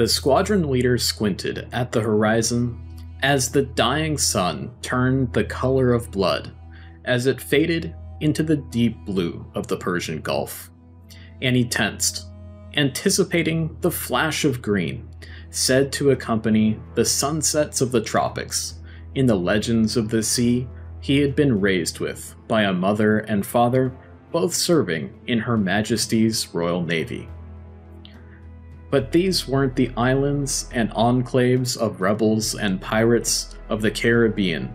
The squadron leader squinted at the horizon as the dying sun turned the color of blood as it faded into the deep blue of the Persian Gulf, and he tensed, anticipating the flash of green said to accompany the sunsets of the tropics in the legends of the sea he had been raised with by a mother and father both serving in Her Majesty's Royal Navy. But these weren't the islands and enclaves of rebels and pirates of the Caribbean,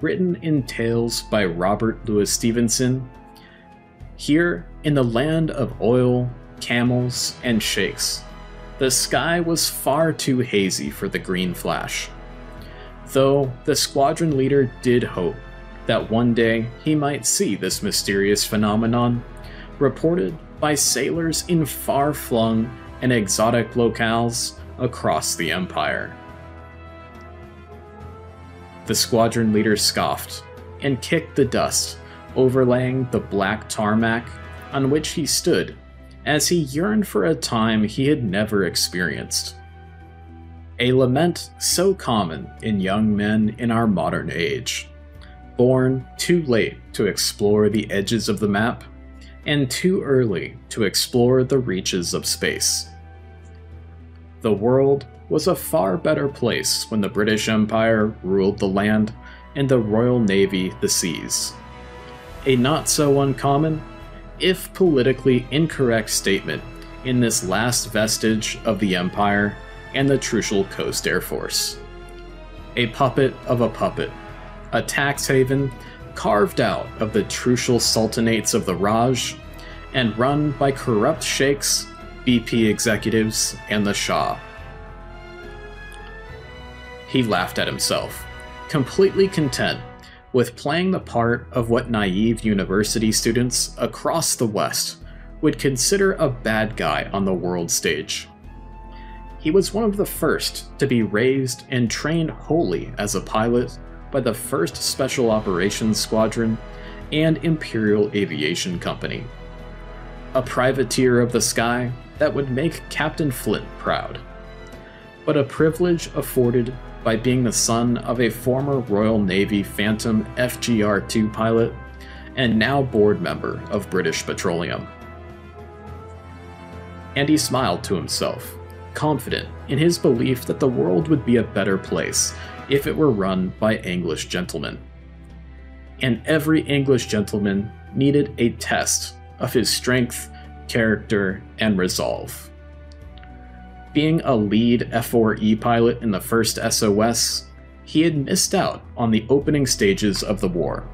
written in tales by Robert Louis Stevenson. Here, in the land of oil, camels, and sheikhs, the sky was far too hazy for the green flash. Though the squadron leader did hope that one day he might see this mysterious phenomenon, reported by sailors in far-flung and exotic locales across the empire. The squadron leader scoffed and kicked the dust overlaying the black tarmac on which he stood as he yearned for a time he had never experienced. A lament so common in young men in our modern age, born too late to explore the edges of the map and too early to explore the reaches of space. The world was a far better place when the British Empire ruled the land and the Royal Navy the seas. A not so uncommon, if politically incorrect statement in this last vestige of the Empire and the Trucial Coast Air Force. A puppet of a puppet, a tax haven carved out of the Trucial Sultanates of the Raj and run by corrupt sheikhs, BP executives, and the Shah. He laughed at himself, completely content with playing the part of what naive university students across the West would consider a bad guy on the world stage. He was one of the first to be raised and trained wholly as a pilot by the 1st Special Operations Squadron and Imperial Aviation Company, a privateer of the sky that would make Captain Flint proud, but a privilege afforded by being the son of a former Royal Navy Phantom FGR-2 pilot and now board member of British Petroleum. And he smiled to himself, confident in his belief that the world would be a better place if it were run by English gentlemen. And every English gentleman needed a test of his strength, character, and resolve. Being a lead F-4E pilot in the 1st SOS, he had missed out on the opening stages of the war,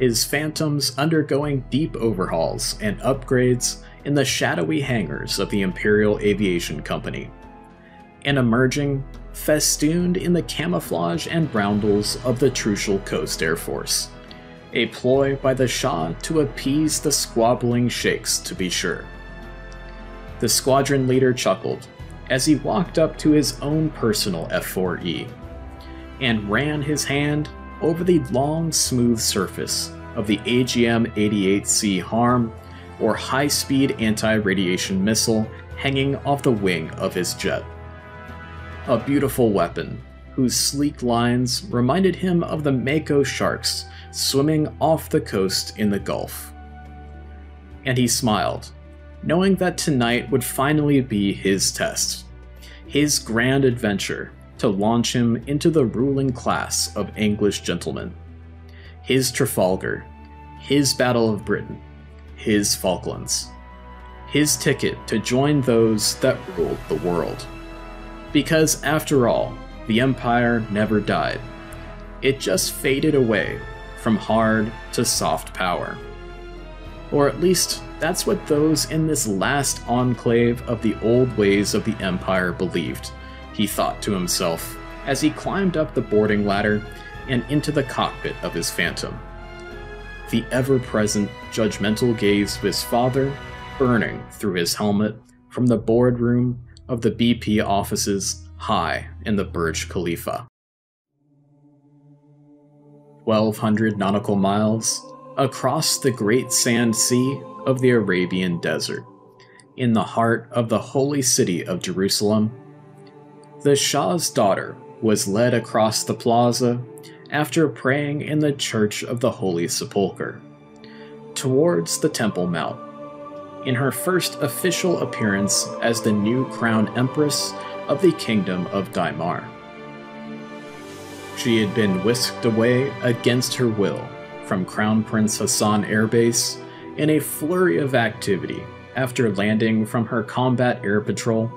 his Phantoms undergoing deep overhauls and upgrades in the shadowy hangars of the Imperial Aviation Company, and emerging festooned in the camouflage and roundels of the Trucial Coast Air Force, a ploy by the Shah to appease the squabbling sheikhs, to be sure. The squadron leader chuckled as he walked up to his own personal F-4E and ran his hand over the long, smooth surface of the AGM-88C HARM, or high-speed anti-radiation missile, hanging off the wing of his jet. A beautiful weapon whose sleek lines reminded him of the Mako sharks swimming off the coast in the Gulf. And he smiled, knowing that tonight would finally be his test, his grand adventure to launch him into the ruling class of English gentlemen, his Trafalgar, his Battle of Britain, his Falklands, his ticket to join those that ruled the world. Because after all, the Empire never died. It just faded away from hard to soft power. Or at least that's what those in this last enclave of the old ways of the Empire believed, he thought to himself as he climbed up the boarding ladder and into the cockpit of his Phantom, the ever-present judgmental gaze of his father burning through his helmet from the boardroom of the BP offices high in the Burj Khalifa. 1,200 nautical miles across the Great Sand Sea of the Arabian Desert, in the heart of the holy city of Jerusalem, The Shah's daughter was led across the plaza after praying in the Church of the Holy Sepulchre, towards the Temple Mount, in her first official appearance as the new crown empress of the Kingdom of Daimar. She had been whisked away against her will from Crown Prince Hassan Air Base in a flurry of activity after landing from her combat air patrol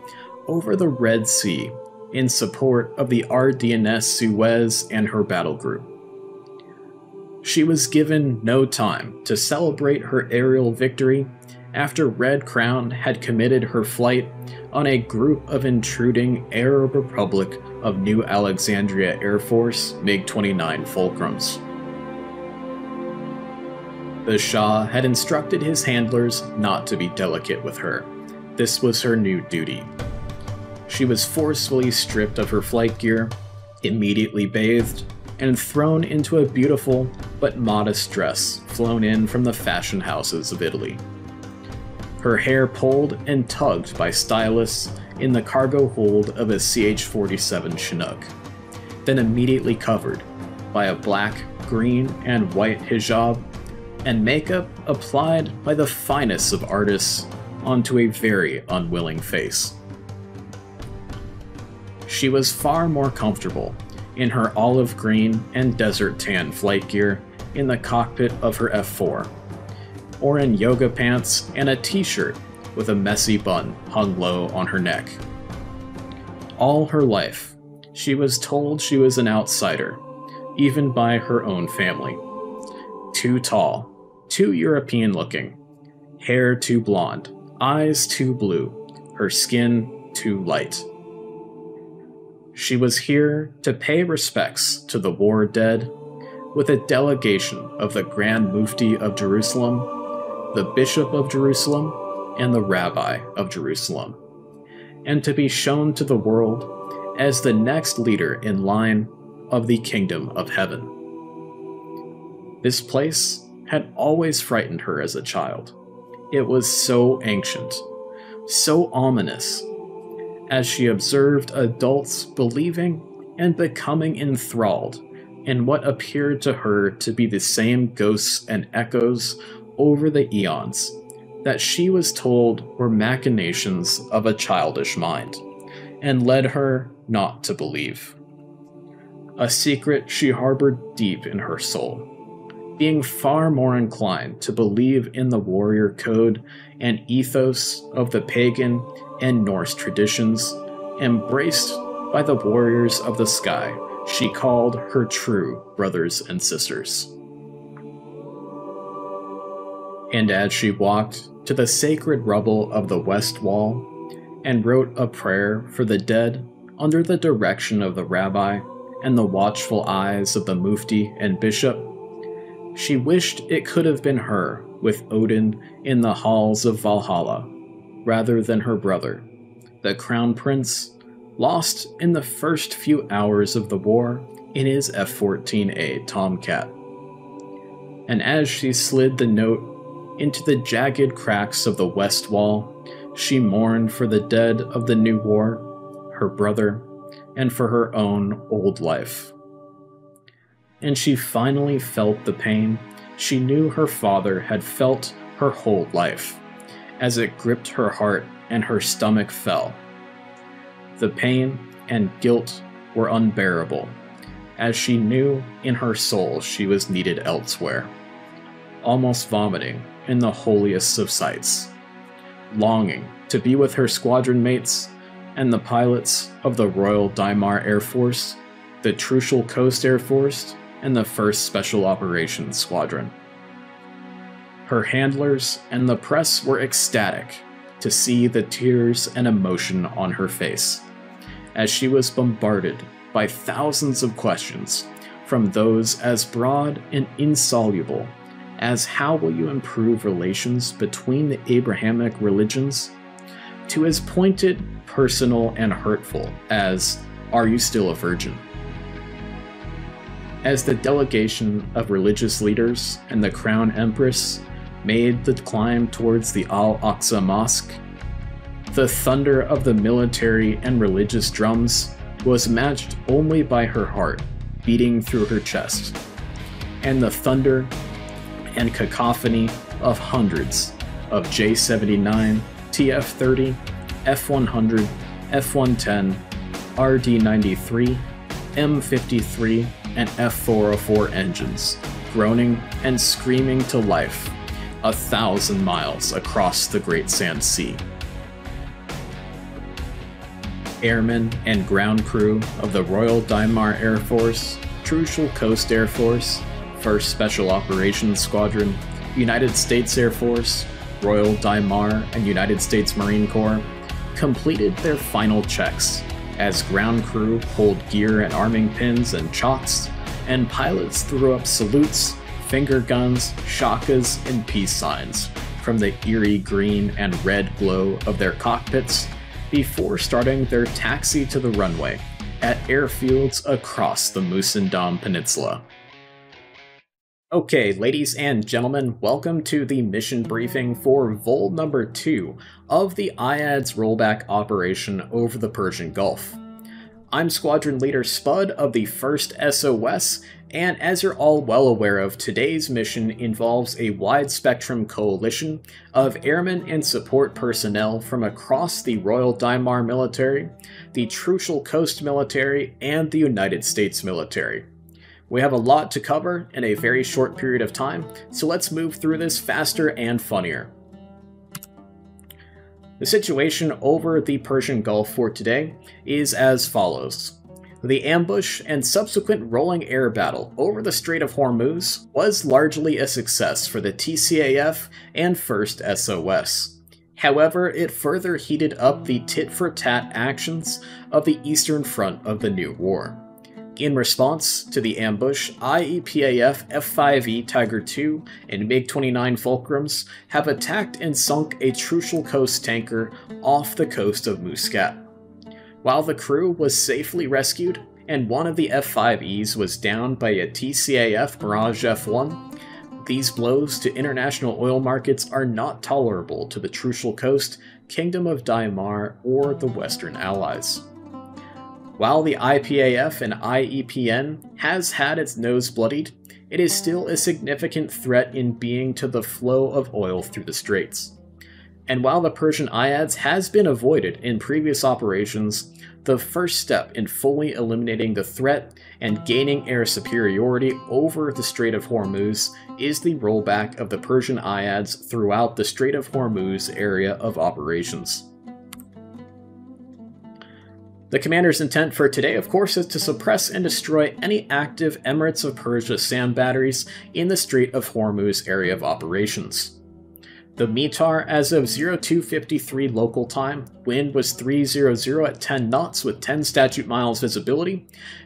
over the Red Sea in support of the RDNS Suez and her battle group. She was given no time to celebrate her aerial victory after Red Crown had committed her flight on a group of intruding Arab Republic of New Alexandria Air Force MiG-29 Fulcrums. The Shah had instructed his handlers not to be delicate with her. This was her new duty. She was forcefully stripped of her flight gear, immediately bathed, and thrown into a beautiful but modest dress flown in from the fashion houses of Italy. Her hair pulled and tugged by stylists in the cargo hold of a CH-47 Chinook, then immediately covered by a black, green, and white hijab and makeup applied by the finest of artists onto a very unwilling face. She was far more comfortable in her olive green and desert tan flight gear in the cockpit of her F-4, or in yoga pants and a t-shirt with a messy bun hung low on her neck. All her life, she was told she was an outsider, even by her own family. Too tall, too European-looking, hair too blonde, eyes too blue, her skin too light. She was here to pay respects to the war dead, with a delegation of the Grand Mufti of Jerusalem, the Bishop of Jerusalem, and the Rabbi of Jerusalem, and to be shown to the world as the next leader in line of the Kingdom of Heaven. This place had always frightened her as a child. It was so ancient, so ominous, as she observed adults believing and becoming enthralled in what appeared to her to be the same ghosts and echoes over the eons that she was told were machinations of a childish mind, and led her not to believe. A secret she harbored deep in her soul, being far more inclined to believe in the warrior code and ethos of the pagan and Norse traditions, embraced by the warriors of the sky she called her true brothers and sisters. And as she walked to the sacred rubble of the West Wall and wrote a prayer for the dead under the direction of the rabbi and the watchful eyes of the mufti and bishop, she wished it could have been her with Odin in the halls of Valhalla, rather than her brother, the crown prince, lost in the first few hours of the war in his F-14A Tomcat. And as she slid the note into the jagged cracks of the West Wall, she mourned for the dead of the new war, her brother, and for her own old life. And she finally felt the pain she knew her father had felt her whole life, as it gripped her heart and her stomach fell. The pain and guilt were unbearable, as she knew in her soul she was needed elsewhere, almost vomiting in the holiest of sights, longing to be with her squadron mates and the pilots of the Royal Daimar Air Force, the Trucial Coast Air Force, and the 1st Special Operations Squadron. Her handlers and the press were ecstatic to see the tears and emotion on her face, as she was bombarded by thousands of questions from those as broad and insoluble as how will you improve relations between the Abrahamic religions, to as pointed, personal, and hurtful as are you still a virgin? As the delegation of religious leaders and the Crown Empress made the climb towards the Al-Aqsa Mosque, The thunder of the military and religious drums was matched only by her heart beating through her chest, and the thunder and cacophony of hundreds of J-79, TF-30, F-100, F-110, RD-93, M-53, and F-404 engines, groaning and screaming to life 1,000 miles across the Great Sand Sea. Airmen and ground crew of the Royal Daimar Air Force, Trucial Coast Air Force, 1st Special Operations Squadron, United States Air Force, Royal Daimar, and United States Marine Corps completed their final checks as ground crew pulled gear and arming pins and chocks, and pilots threw up salutes, finger guns, shakas, and peace signs from the eerie green and red glow of their cockpits before starting their taxi to the runway at airfields across the Musandam Peninsula. Okay, ladies and gentlemen, welcome to the mission briefing for Vol. Number 2 of the IADS rollback operation over the Persian Gulf. I'm Squadron Leader Spud of the 1st SOS, and as you're all well aware of, today's mission involves a wide-spectrum coalition of airmen and support personnel from across the Royal Daimar military, the Trucial Coast military, and the United States military. We have a lot to cover in a very short period of time, so let's move through this faster and funnier. The situation over the Persian Gulf for today is as follows. The ambush and subsequent rolling air battle over the Strait of Hormuz was largely a success for the TCAF and 1st SOS. However, it further heated up the tit-for-tat actions of the Eastern Front of the new war. In response to the ambush, IEPAF F-5E Tiger II and MiG-29 Fulcrums have attacked and sunk a Trucial Coast tanker off the coast of Muscat. While the crew was safely rescued and one of the F-5Es was downed by a TCAF Mirage F-1, these blows to international oil markets are not tolerable to the Trucial Coast, Kingdom of Daimar, or the Western Allies. While the IPAF and IEPN has had its nose bloodied, it is still a significant threat in being to the flow of oil through the straits. And while the Persian IADS has been avoided in previous operations, the first step in fully eliminating the threat and gaining air superiority over the Strait of Hormuz is the rollback of the Persian IADS throughout the Strait of Hormuz area of operations. The commander's intent for today, of course, is to suppress and destroy any active Emirates of Persia SAM batteries in the Strait of Hormuz area of operations. The METAR as of 0253 local time, wind was 300 at 10 knots with 10 statute miles visibility.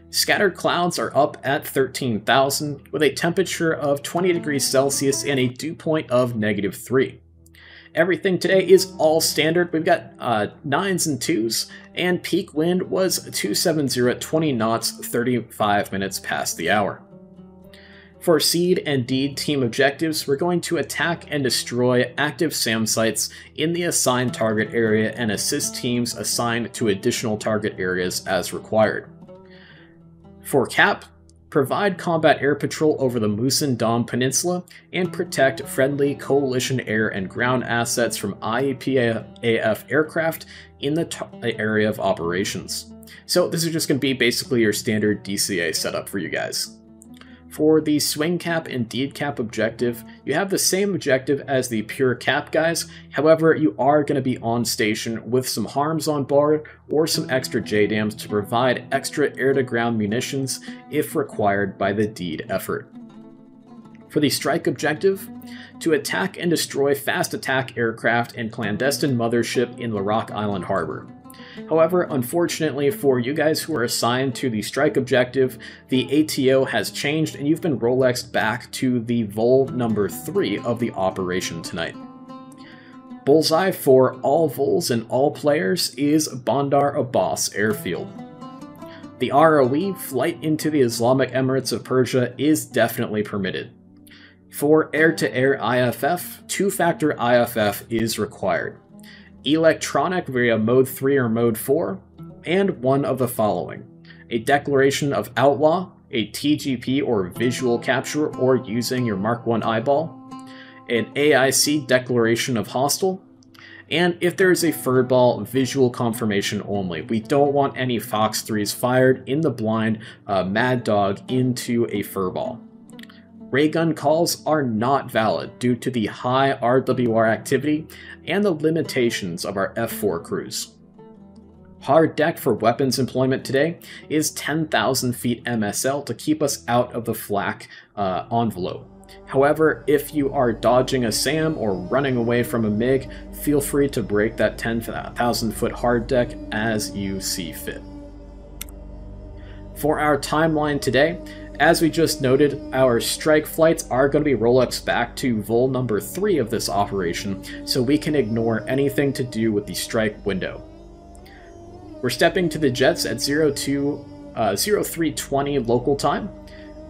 Scattered clouds are up at 13,000 with a temperature of 20 degrees Celsius and a dew point of -3. Everything today is all standard. We've got 9s and 2s, and peak wind was 270 at 20 knots, 35 minutes past the hour. For Seed and Deed team objectives, we're going to attack and destroy active SAM sites in the assigned target area and assist teams assigned to additional target areas as required. For CAP, provide combat air patrol over the Musandam Peninsula and protect friendly coalition air and ground assets from IEPAF aircraft in the area of operations. So this is just going to be basically your standard DCA setup for you guys. For the swing cap and deed cap objective, you have the same objective as the pure cap guys, however you are going to be on station with some harms on board or some extra JDAMs to provide extra air-to-ground munitions if required by the deed effort. For the strike objective, to attack and destroy fast attack aircraft and clandestine mothership in Laraq Island Harbor. However, unfortunately for you guys who are assigned to the strike objective, the ATO has changed and you've been Rolexed back to the Vol number 3 of the operation tonight. Bullseye for all Vols and all players is Bandar Abbas Airfield. The ROE, flight into the Islamic Emirates of Persia, is definitely permitted. For air-to-air IFF, two-factor IFF is required. electronic via Mode 3 or Mode 4, and one of the following: a declaration of outlaw, a TGP or visual capture or using your Mark 1 eyeball, an AIC declaration of hostile, and if there is a furball, visual confirmation only. We don't want any Fox 3s fired in the blind Mad Dog into a furball. Raygun calls are not valid due to the high RWR activity and the limitations of our F4 crews. Hard deck for weapons employment today is 10,000 feet MSL to keep us out of the flak envelope. However, if you are dodging a SAM or running away from a MiG, feel free to break that 10,000 foot hard deck as you see fit. For our timeline today, as we just noted, our strike flights are going to be Rolex back to vol number 3 of this operation, so we can ignore anything to do with the strike window. We're stepping to the jets at 0320 local time,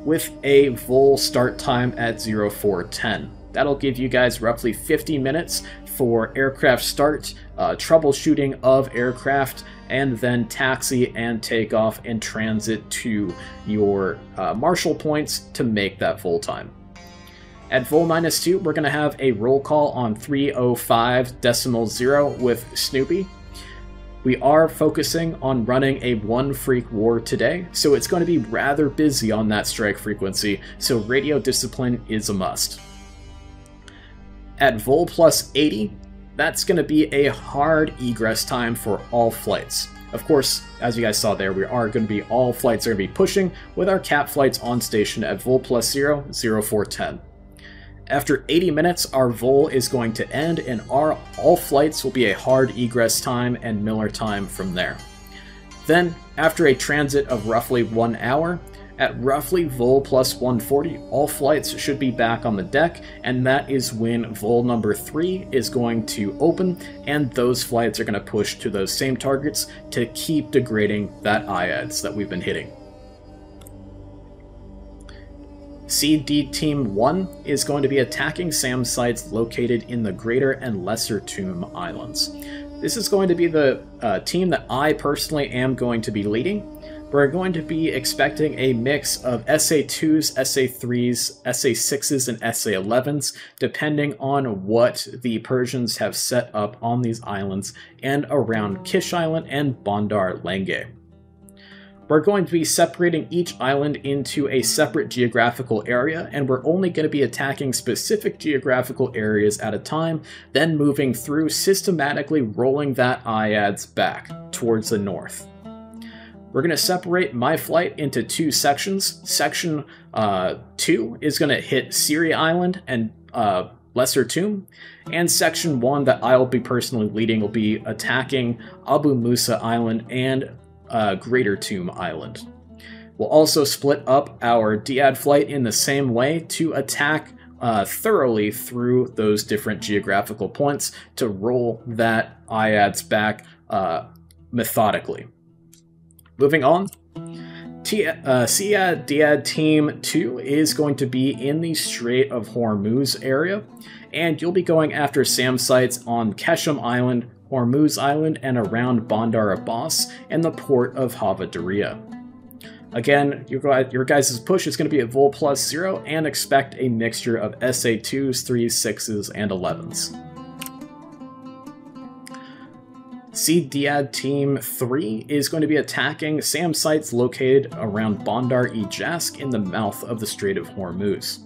with a vol start time at 0410. That'll give you guys roughly 50 minutes for aircraft start, troubleshooting of aircraft, and then taxi and takeoff and transit to your marshal points to make that full time. At vol -2, we're going to have a roll call on 305.0 with Snoopy. We are focusing on running a one freak war today, so it's going to be rather busy on that strike frequency, so radio discipline is a must. At vol +80, that's going to be a hard egress time for all flights. Of course, as you guys saw there, we are going to be, all flights are going to be pushing with our cap flights on station at vol +0, 0410. After 80 minutes, our vol is going to end, and all flights will be a hard egress time and Miller time from there. Then, after a transit of roughly 1 hour, at roughly vol +140, all flights should be back on the deck, and that is when vol number 3 is going to open, and those flights are going to push to those same targets to keep degrading that IADS that we've been hitting. CD Team 1 is going to be attacking SAM sites located in the Greater and Lesser Tomb Islands. This is going to be the team that I personally am going to be leading. We're going to be expecting a mix of SA-2s, SA-3s, SA-6s, and SA-11s, depending on what the Persians have set up on these islands and around Qeshm Island and Bandar Lange. We're going to be separating each island into a separate geographical area, and we're only going to be attacking specific geographical areas at a time, then moving through, systematically rolling that IADS back towards the north. We're going to separate my flight into two sections. Section 2 is going to hit Siri Island and Lesser Tomb, and Section 1 that I will be personally leading will be attacking Abu Musa Island and Greater Tomb Island. We'll also split up our DAD flight in the same way to attack thoroughly through those different geographical points to roll that IADS back methodically. Moving on, SEAD Team 2 is going to be in the Strait of Hormuz area, and you'll be going after SAM sites on Qeshm Island, Hormuz Island, and around Bandar Abbas and the port of Havaderia. Again, your guys' push is going to be at vol +0 and expect a mixture of SA-2s, 3s, 6s, and 11s. SEAD Team 3 is going to be attacking SAM sites located around Bandar Ijask in the mouth of the Strait of Hormuz.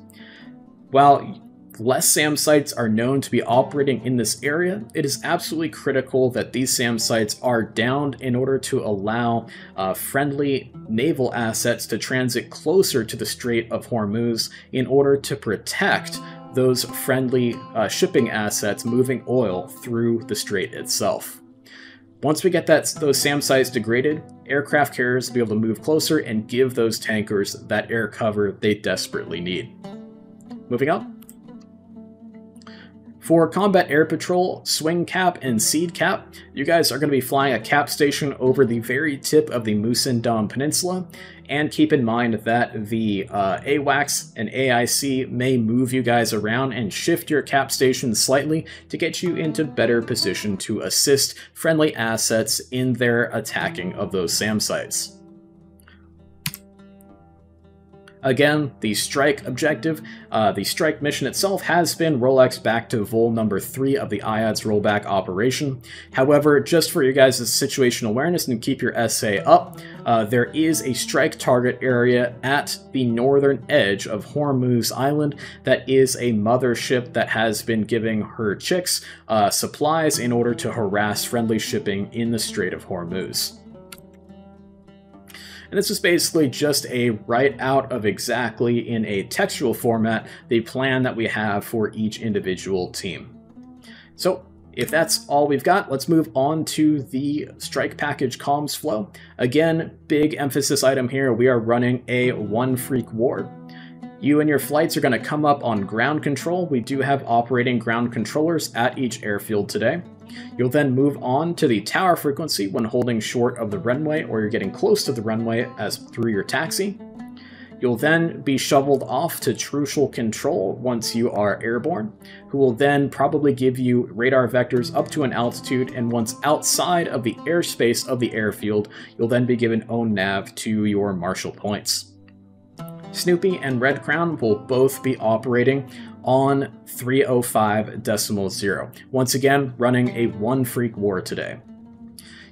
While less SAM sites are known to be operating in this area, it is absolutely critical that these SAM sites are downed in order to allow friendly naval assets to transit closer to the Strait of Hormuz in order to protect those friendly shipping assets moving oil through the strait itself. Once we get those SAM sites degraded, aircraft carriers will be able to move closer and give those tankers that air cover they desperately need. Moving on. For Combat Air Patrol, Swing Cap, and Seed Cap, you guys are going to be flying a cap station over the very tip of the Musandam Peninsula, and keep in mind that the AWACS and AIC may move you guys around and shift your cap station slightly to get you into better position to assist friendly assets in their attacking of those SAM sites. Again, the strike objective, the strike mission itself has been Rolex back to Vol number 3 of the IADS rollback operation. However, just for your guys' situational awareness and keep your SA up, there is a strike target area at the northern edge of Hormuz Island that is a mothership that has been giving her chicks supplies in order to harass friendly shipping in the Strait of Hormuz. And this is basically just a write out of exactly in a textual format the plan that we have for each individual team. So if that's all we've got, let's move on to the strike package comms flow. Again, big emphasis item here, we are running a one freak war. You and your flights are going to come up on ground control. We do have operating ground controllers at each airfield today. You'll then move on to the tower frequency when holding short of the runway or you're getting close to the runway as through your taxi. You'll then be shoveled off to Trucial Control once you are airborne, who will then probably give you radar vectors up to an altitude, and once outside of the airspace of the airfield, you'll then be given ONAV to your marshal points. Snoopy and Red Crown will both be operating on 305.0. Once again, running a one freak war today.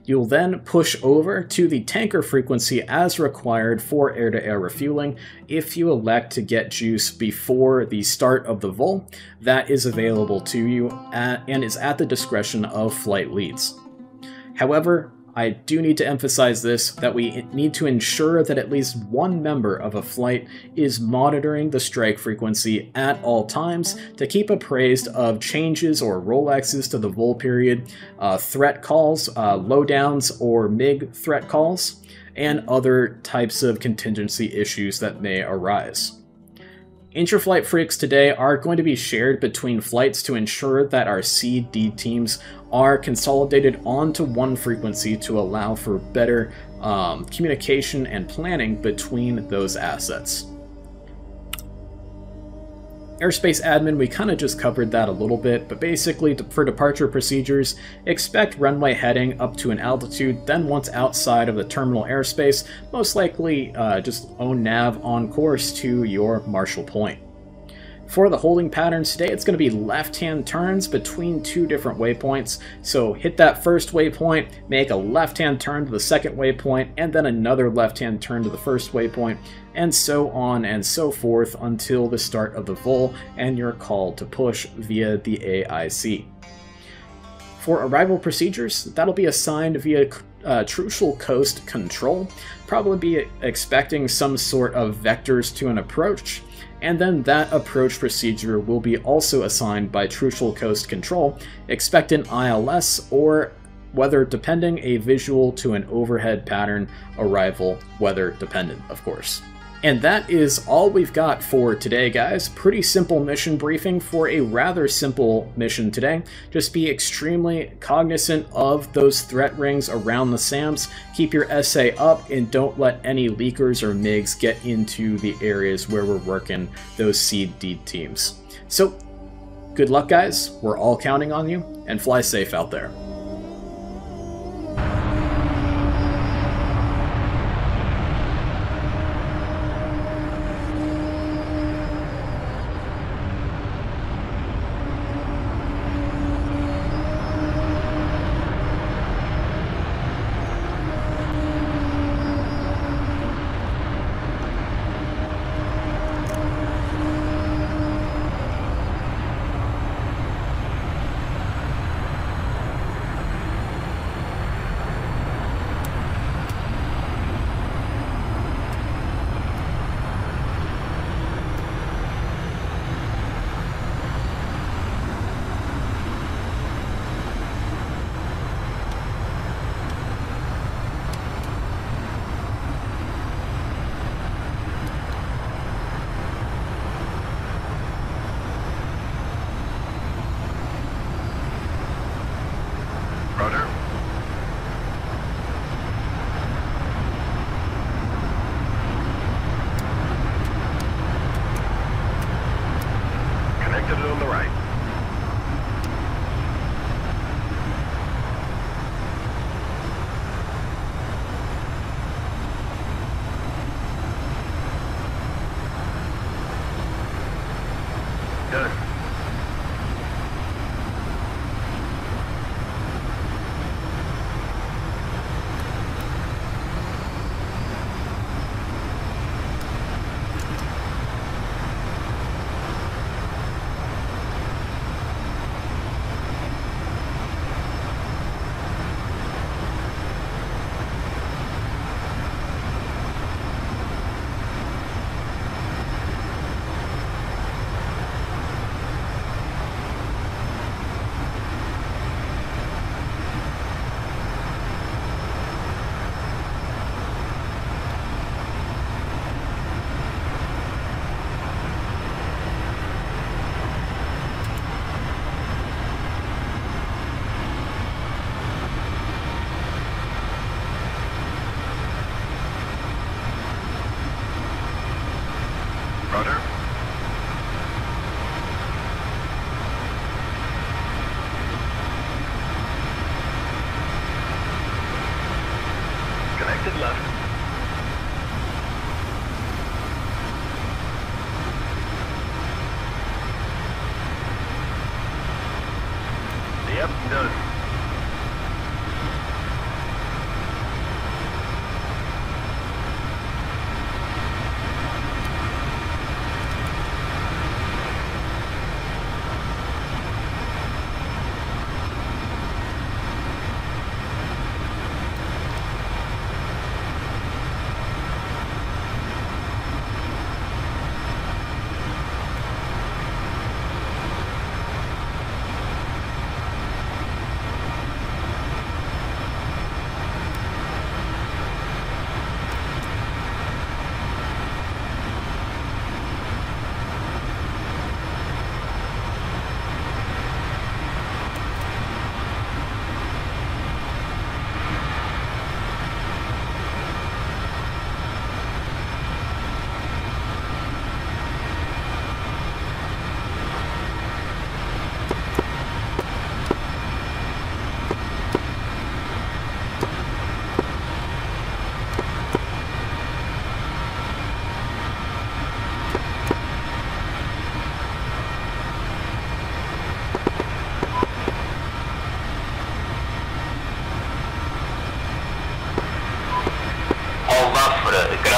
You'll then push over to the tanker frequency as required for air-to-air refueling. If you elect to get juice before the start of the vol, that is available to you and is at the discretion of flight leads. However, I do need to emphasize this, that we need to ensure that at least one member of a flight is monitoring the strike frequency at all times to keep apprised of changes or Rolexes to the vol period, threat calls, lowdowns or MiG threat calls, and other types of contingency issues that may arise. Interflight freaks today are going to be shared between flights to ensure that our CD teams are consolidated onto one frequency to allow for better communication and planning between those assets. Airspace admin, we kind of just covered that a little bit, but basically for departure procedures, expect runway heading up to an altitude, then once outside of the terminal airspace, most likely just ONAV on course to your marshal point. For the holding patterns today, it's going to be left-hand turns between two different waypoints. So hit that first waypoint, make a left-hand turn to the second waypoint, and then another left-hand turn to the first waypoint, and so on and so forth until the start of the vol and your call to push via the AIC. For arrival procedures, that'll be assigned via Trucial Coast Control. Probably be expecting some sort of vectors to an approach, and then that approach procedure will be also assigned by Trucial Coast Control. Expect an ILS or weather dependent, a visual to an overhead pattern arrival, weather dependent, of course. And that is all we've got for today, guys. Pretty simple mission briefing for a rather simple mission today. Just be extremely cognizant of those threat rings around the SAMs. Keep your SA up and don't let any leakers or MiGs get into the areas where we're working those CD teams. So good luck, guys. We're all counting on you, and fly safe out there.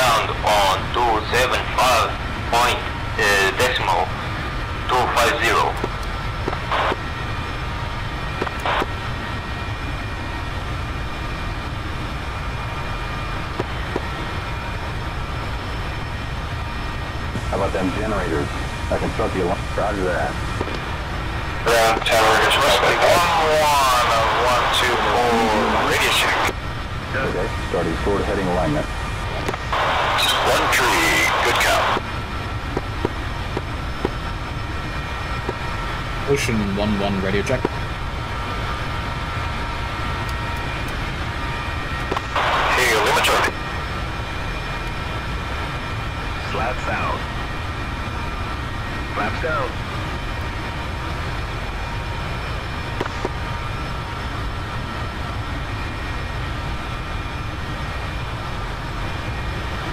ground on 275.250. How about them generators? I can start the alarm. Roger that. Ground tower is respecting 1-1 of 124. Radio check. Okay, starting forward heading alignment. 1-3, good count. Ocean 1-1, radio check. Hey, limit target. Slats out. Flaps down.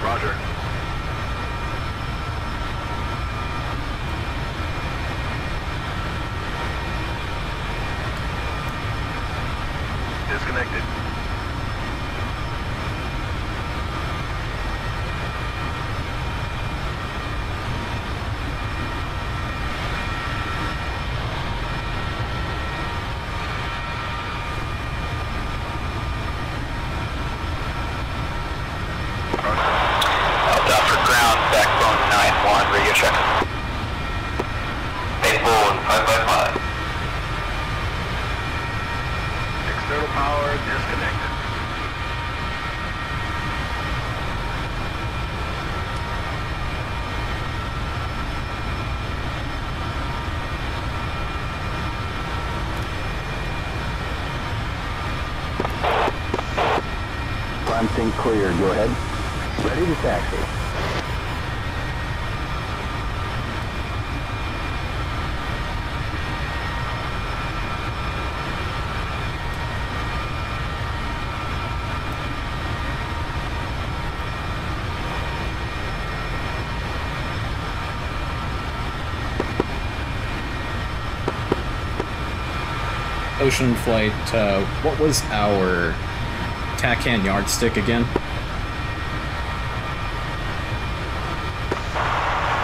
Roger. Disconnected. Clear, go ahead. Ready to taxi. Ocean flight, what was our TACAN yardstick again?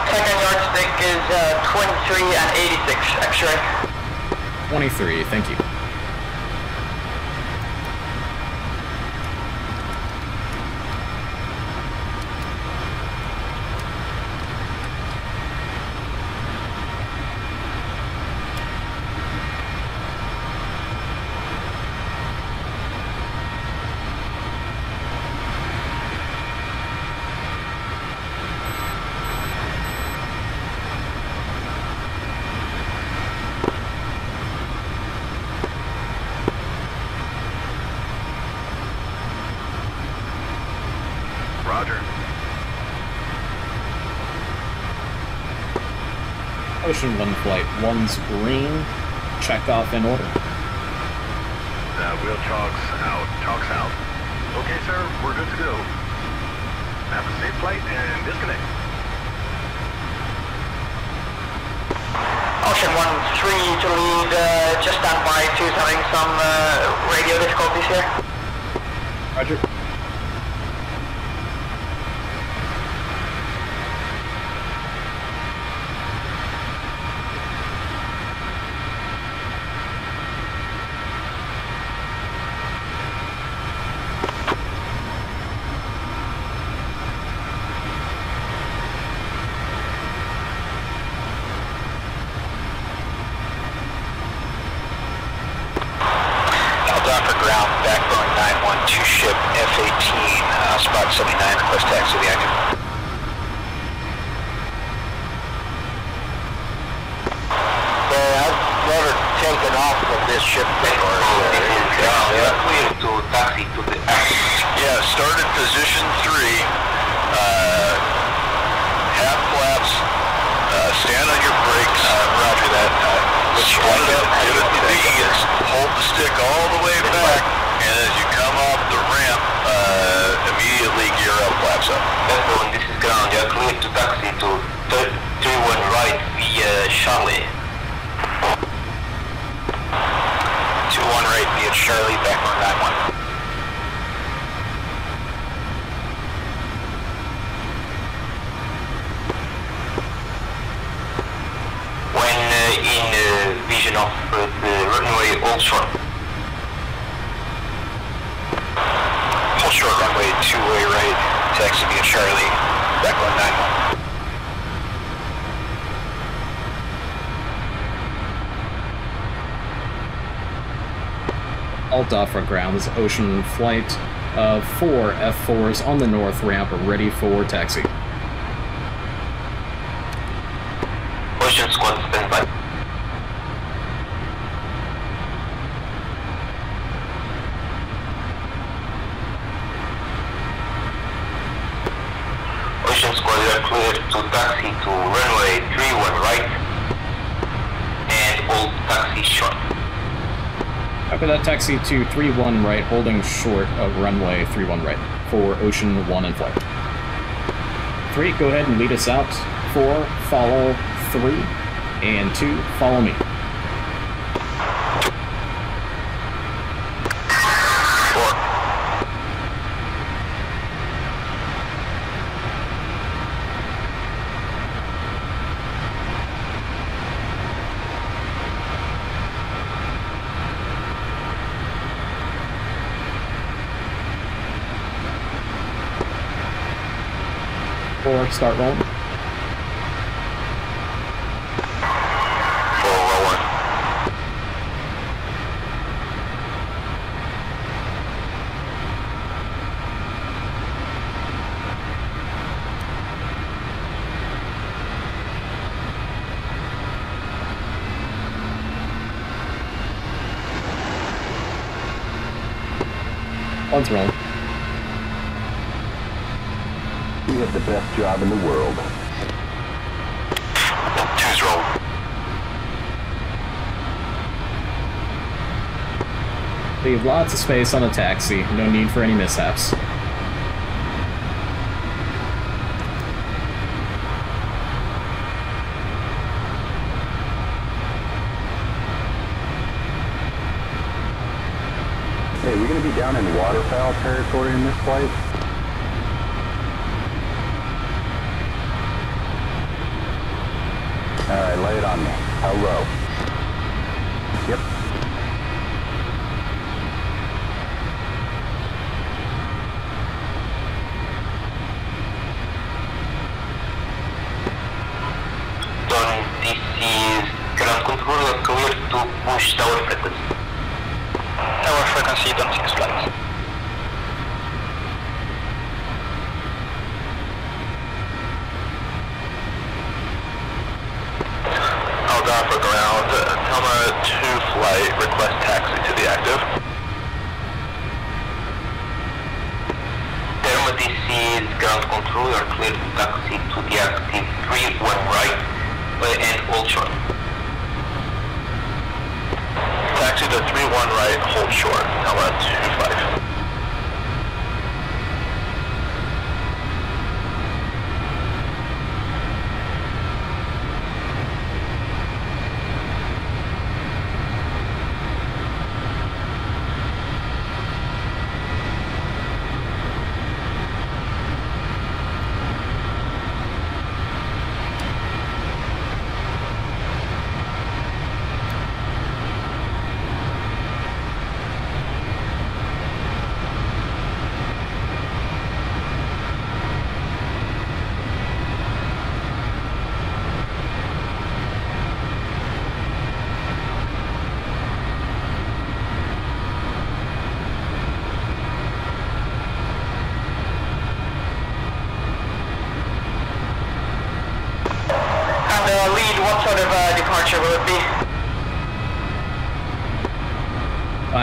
TACAN yardstick is 23 and 86, X-ray. 23, thank you. Ocean 1 flight, 1's green, check off in order. Wheel chocks out. Okay sir, we're good to go. Have a safe flight and disconnect. Ocean 1-3 to lead, just stand by, 2's having some radio difficulties here. Roger. vision off with the runway Ultra. Full short runway, two-way right, taxi via Charlie, back 191. Alta for ground. This ocean flight of four F4s on the north ramp are ready for taxi. Ocean squad standby. Ocean squad, you are cleared to taxi to runway 31 right and hold taxi short. Copy that, taxi to 31 right, holding short of runway 31 right for Ocean 1 and flight. 3, go ahead and lead us out. 4, follow 3, and 2, follow me. 4, start rolling. 4, roll 1. One's rolling. You have the best job in the world. 2's rolled. Leave lots of space on a taxi. No need for any mishaps. Hey, we're gonna be down in waterfowl territory in this flight. Alright, lay it on me. How low? Yep. Tony, this is ground control, you are clear to push tower frequency. Tower frequency, don't six flights. For ground, Toma 2 flight, request taxi to the active. Toma, this is ground control, you are clear to taxi to the active 3-1 right, and hold short. Taxi to 3-1 right, hold short, Toma 2 flight.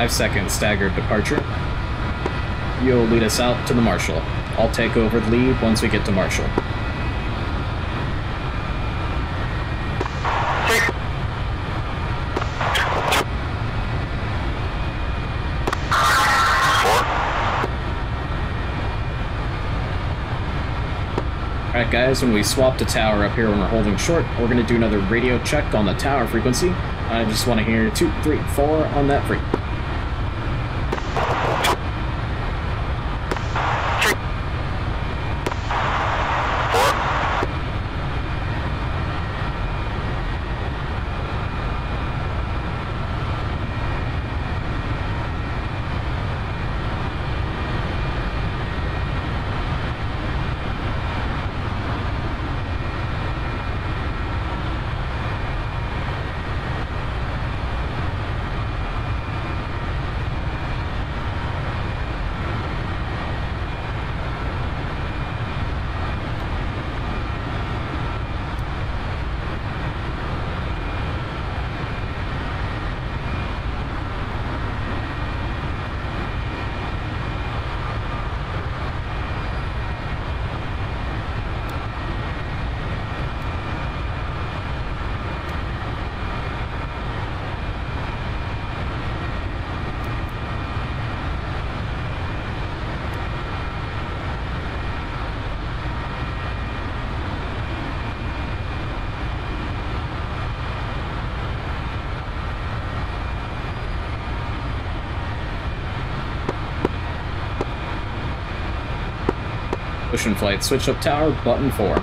Second staggered departure. You'll lead us out to the Marshall. I'll take over the lead once we get to Marshall. Alright guys, when we swap to tower up here when we're holding short, we're going to do another radio check on the tower frequency. I just want to hear 2, 3, 4 on that frequency. Ocean flight, switch up tower, button 4.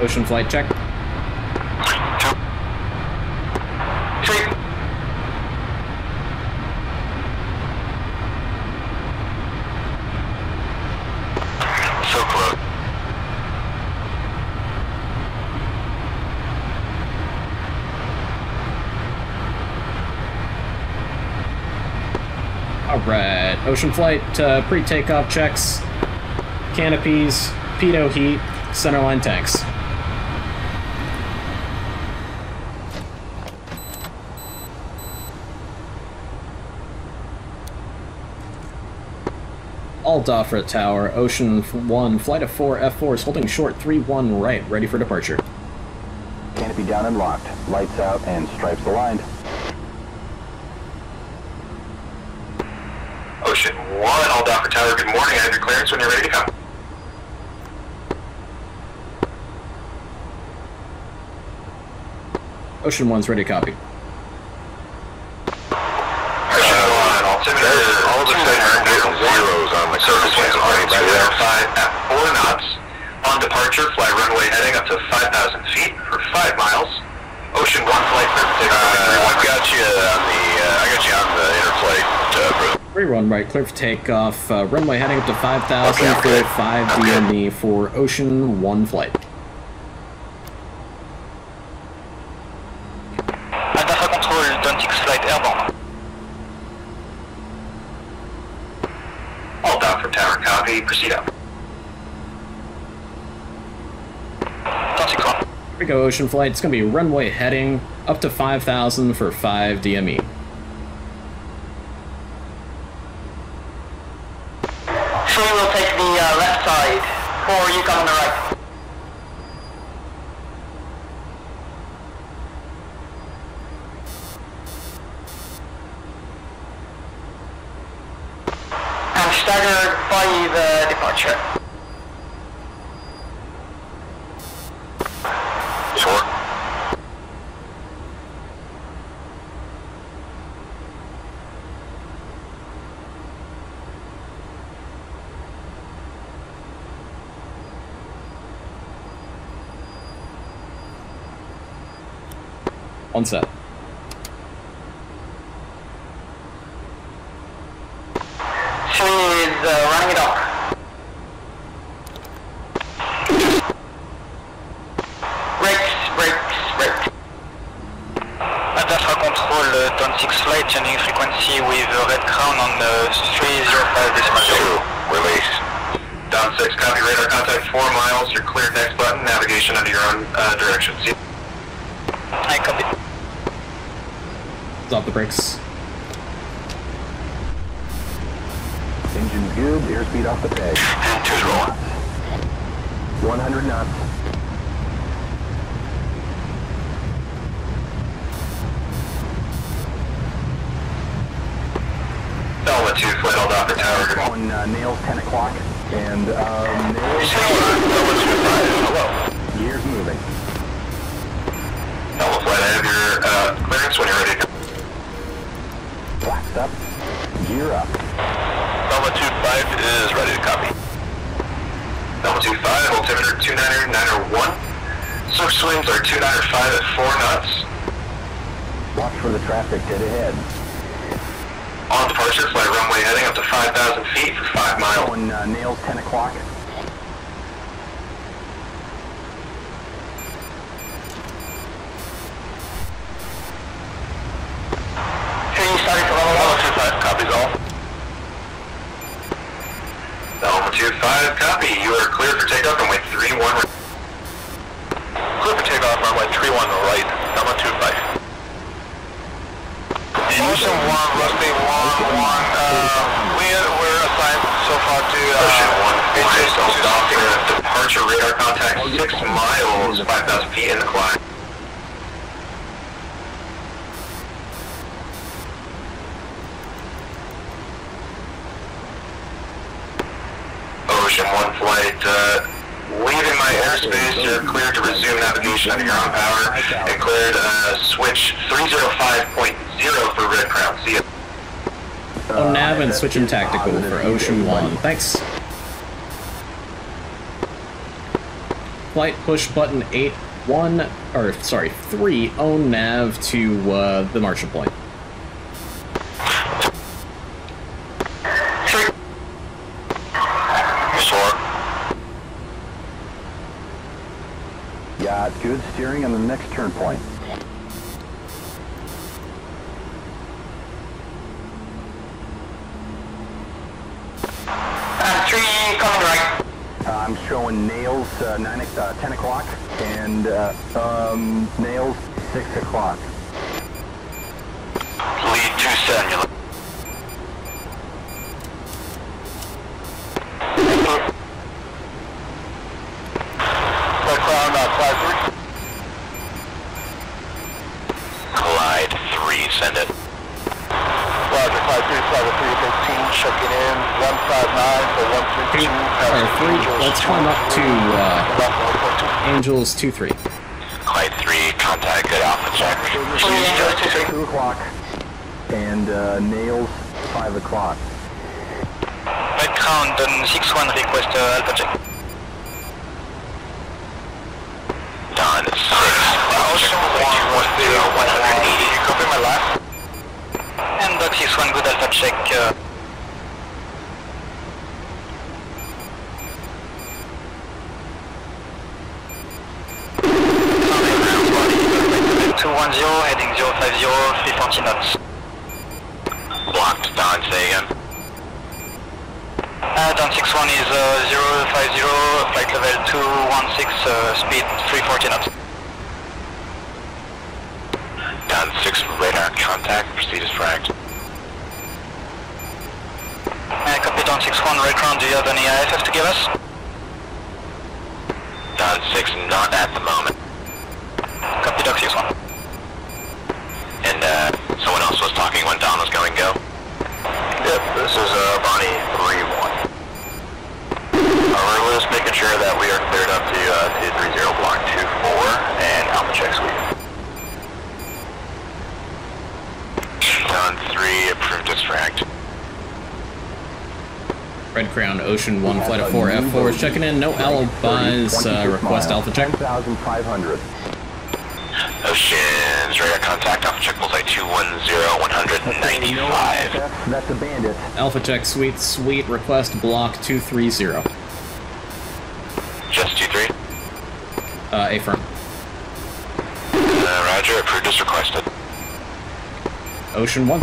Ocean flight check. Alright, ocean flight, pre-takeoff checks, canopies, pitot heat, centerline tanks. All Dafra Tower, Ocean 1, flight of 4, F4 is holding short 3-1 right, ready for departure. Canopy down and locked, lights out and stripes aligned. Ocean 1, All Dafra Tower, good morning, I have your clearance when you're ready to come. Ocean 1's ready to copy. Ocean 1, altimeter, all the zeros on the surface winds are 5 at 4 knots. On departure, fly runway heading up to 5,000 feet for 5 miles. Ocean 1 flight, clear for takeoff. I've got you on the, interflight. Rerun right, clear for takeoff. Runway heading up to 5,000 for 5 DME for Ocean 1 flight. Go ocean flight. It's going to be runway heading up to 5,000 for 5 DME. So we will take the left side, or you come on the right. I'm staggered by the departure. On set. Navigation 1 flight, leaving my airspace, you're cleared to resume navigation under your own power, and cleared switch 305.0 for Red Crown. See ya. On nav and switch in tactical for Ocean 1. Thanks. Flight push button 3 on nav to the Marshall Point. Yeah, it's good steering on the next turn point. I'm showing nails 10 o'clock and nails 6 o'clock. Lead to Samuel. Glide 3, send it. Checking in, 159 for 132. Let's climb up to Angels 23. Glide 3, contact, good alpha check. She's 2 o'clock. And nails 5 o'clock. Red Crown, 61, request alpha check. Don 6, Ocean 1, 180. You copy my last? And Dot 61, good alpha check. Heading 050, 340 knots. Blocked, down, say again. Down 61 is 050, flight level 216, speed 340 knots. Down 6, radar contact, proceed as fragged. Copy, down 61, Red Crown, do you have any IFF to give us? Down 6, not at the moment. Copy, down 61. And someone else was talking when Don was going go. Yep, this is Bonnie 3-1. We're just making sure that we are cleared up to 230 block 24 and alpha check sweep. Don 3, approved distract. Red Crown, Ocean 1, flight of 4, F4 is checking in. No alibis, request alpha check. 1,500. Ocean's radar contact, alpha check bullseye 210, 195. That's a bandit. Alpha check, sweet, request block 230. Just 23? Affirm. Roger, approved as requested. Ocean 1.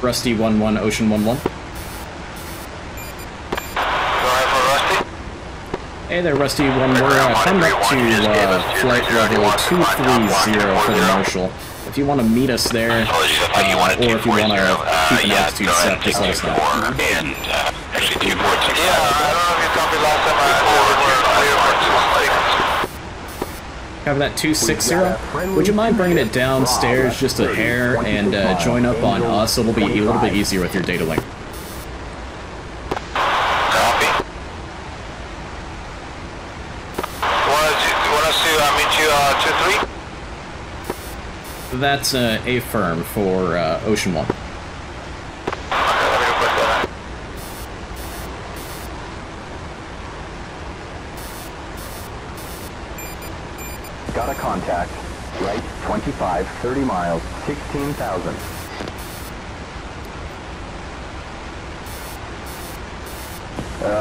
Rusty 11, Ocean 11. Hey there, Rusty. One more. Come up to flight level 230 for the Marshall. If you want to meet us there, or if you want to keep an altitude set, just let us know. And actually, 242. Yeah, I don't know if you copied last time. Cover that 260. Would you mind bringing it downstairs just a hair and join up on us? It'll be a little bit easier with your data link. That's a firm for Ocean 1. Okay, let me go put that on. Got a contact. Right, 25, 30 miles, 16,000.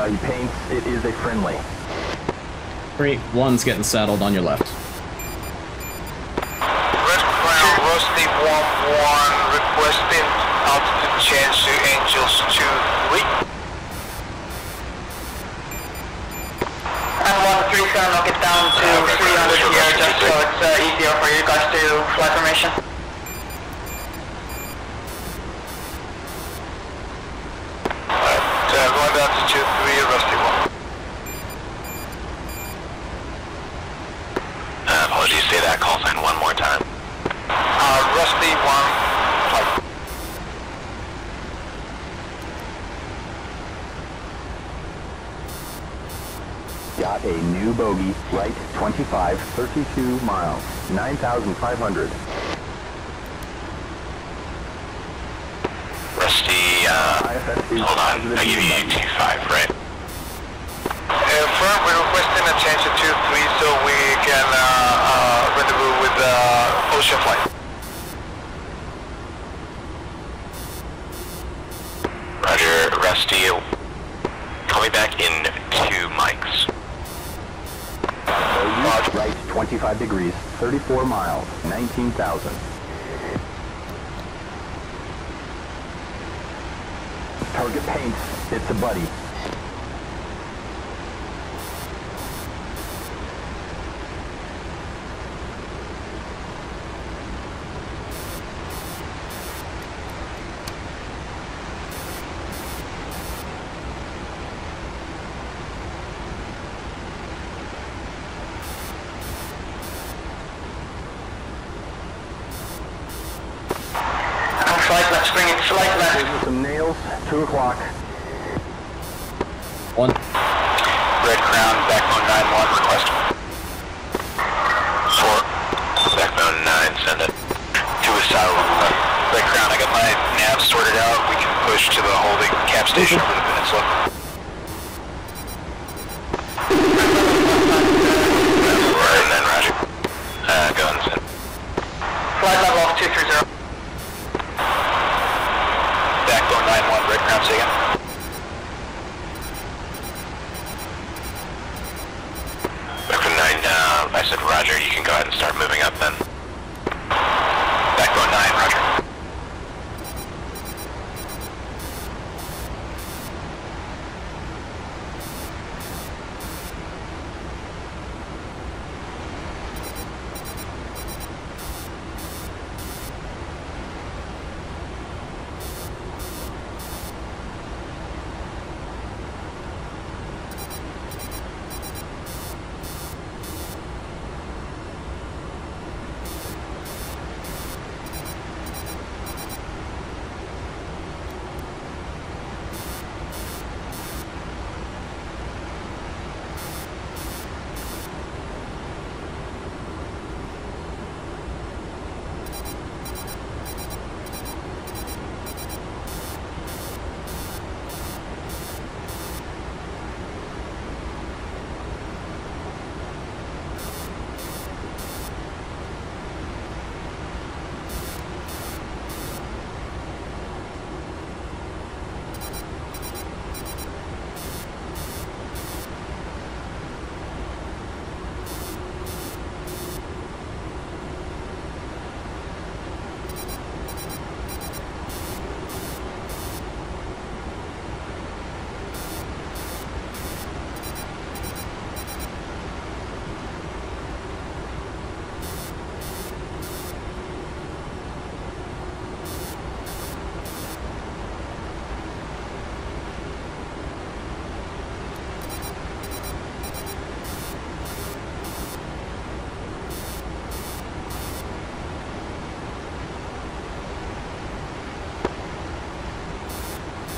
He paints, it is a friendly. 3-1's getting saddled on your left. Requesting altitude change to Angels 23. And 13, so knock it down to 300 here, just so it's easier for you guys to fly formation. Alright, going down to 23, Rusty 1. Apologies, say that call sign one more time. Rusty 1. a new bogey, right 25, 32 miles, 9,500. Rusty, hold on, I give you 25, right? Firm, we're requesting a change to 23 so we can rendezvous with the ocean flight. Roger, Rusty, call me back in 2 mics. Roger, right, 25 degrees, 34 miles, 19,000. Target paints, it's a buddy. Some nails, 2 o'clock. One. Red Crown, backbone 9-1, request. 4. Backbone 9, send it. 2 is solid. Red Crown, I got my nav sorted out. We can push to the holding cap station over the peninsula.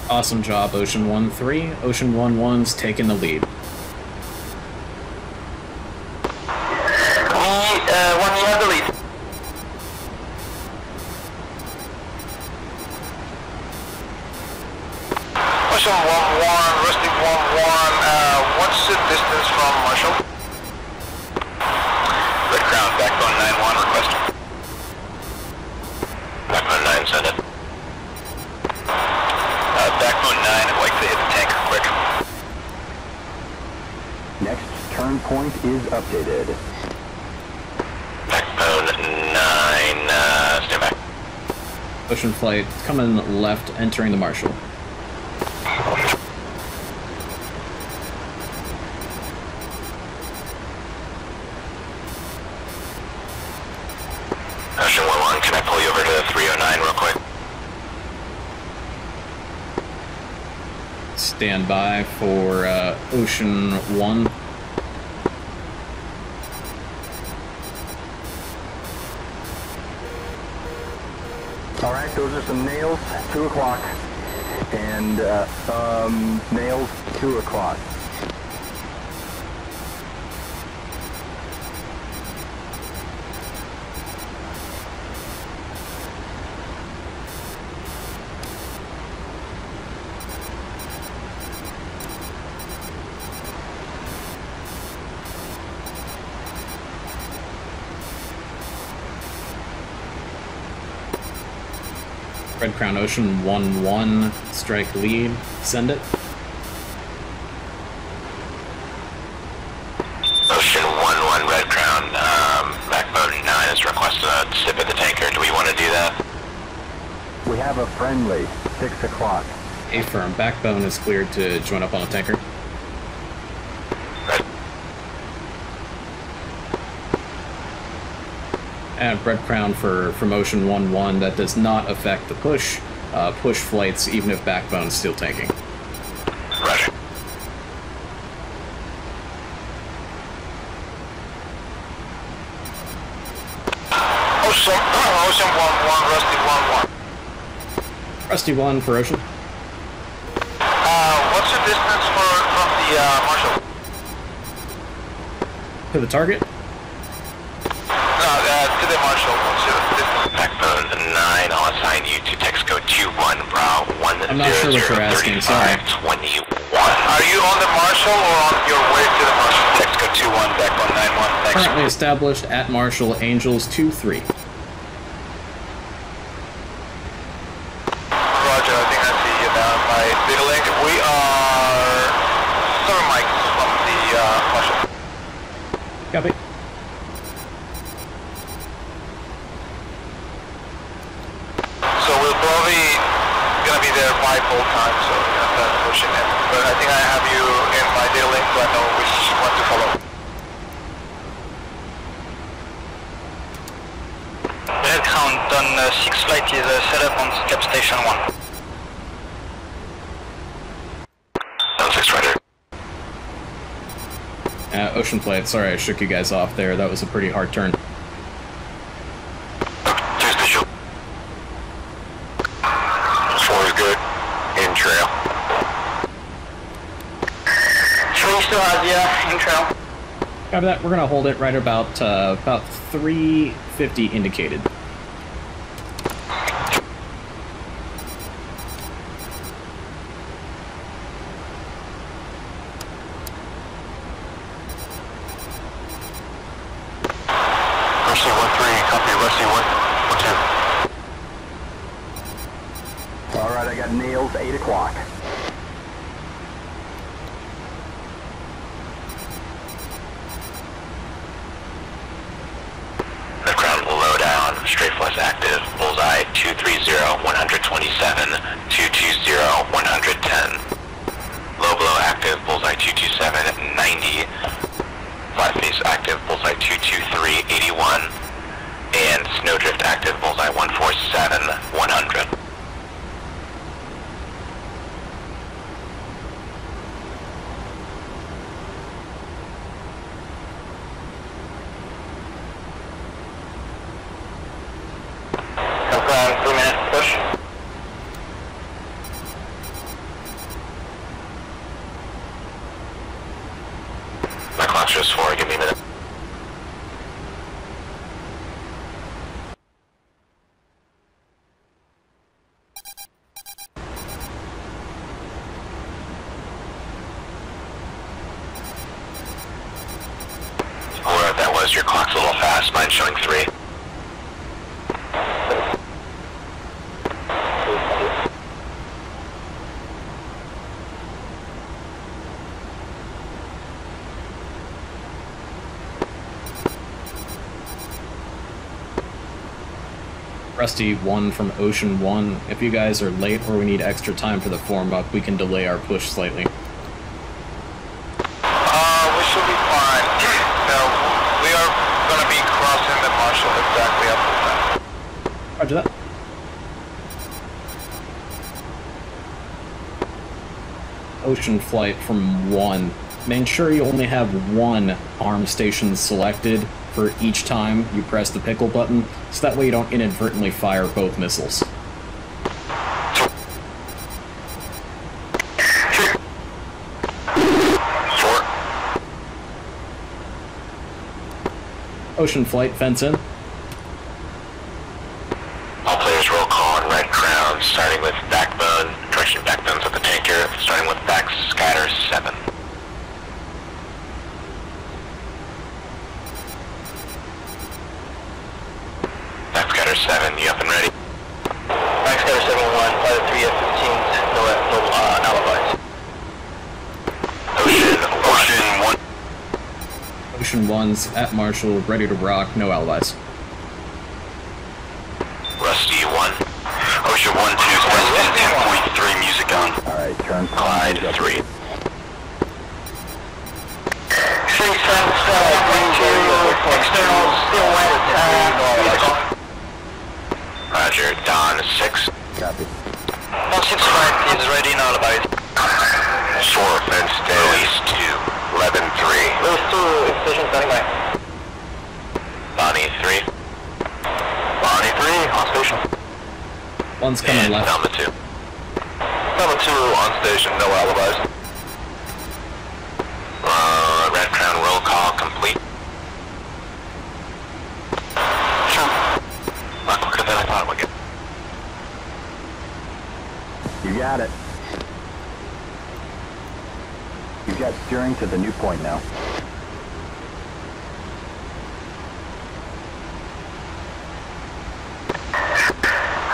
Awesome job, Ocean 1-3. Ocean 1-1's taking the lead. Flight coming left, entering the Marshall. Ocean 1-1, can I pull you over to 309 real quick? Stand by for Ocean 1. Those are some nails, 2 o'clock, and nails, 2 o'clock. Red Crown Ocean 1-1, strike lead, send it. Ocean 1-1, Red Crown, backbone 9 has requested a sip of the tanker. Do we want to do that? We have a friendly, 6 o'clock. Affirm, backbone is cleared to join up on the tanker. And Red Crown from Ocean 1-1, that does not affect the push. Push flights, even if backbone's still tanking. Roger. Ocean 1-1, Rusty 1-1. Rusty 1 for Ocean. What's the distance from the Marshal? To the target? I'm not sure what you're asking, sorry. 21. Are you on the Marshal or on your way to the Marshal? Texaco 21, backbone 91. Next. Currently established at Marshal, Angels 23. Roger, I think I see you down by Beetle Lake. We are 7 mics from the Marshal. Copy. Ocean flight. Sorry, I shook you guys off there. That was a pretty hard turn. Four is good. In trail. Three still has, yeah. In trail. Copy that. We're gonna hold it right about 350 indicated. Rusty 1 from Ocean 1. If you guys are late or we need extra time for the form up, we can delay our push slightly. We should be fine. No, we are going to be crossing the Marshal exactly up to that. Roger that. Ocean flight from 1. Make sure you only have one arm station selected for each time you press the pickle button, so that way you don't inadvertently fire both missiles. Ocean flight, fence in. All players roll call on Red Crown, starting with backbone, direction backbones of the tanker, starting with back scatter 7. Backscatter 7, you up and ready? Backscatter 7. 1s at Marshall, ready to rock, no alibis. Rusty 1. Ocean 1 2's west 10.3, music on. Alright, turn Clyde 3. 677, green external, still west, music on. Roger, Don 6. Copy. 165 is ready, no alibis. Shore fence down. East 2. 11-3. Those two stations standing by. Bonnie 3. Bonnie 3 on station. One's coming and left. Number 2. Number 2 on station, no alibis. Red Crown roll call complete. Sure. A lot quicker than I thought it would get. You got it. You've got steering to the new point now.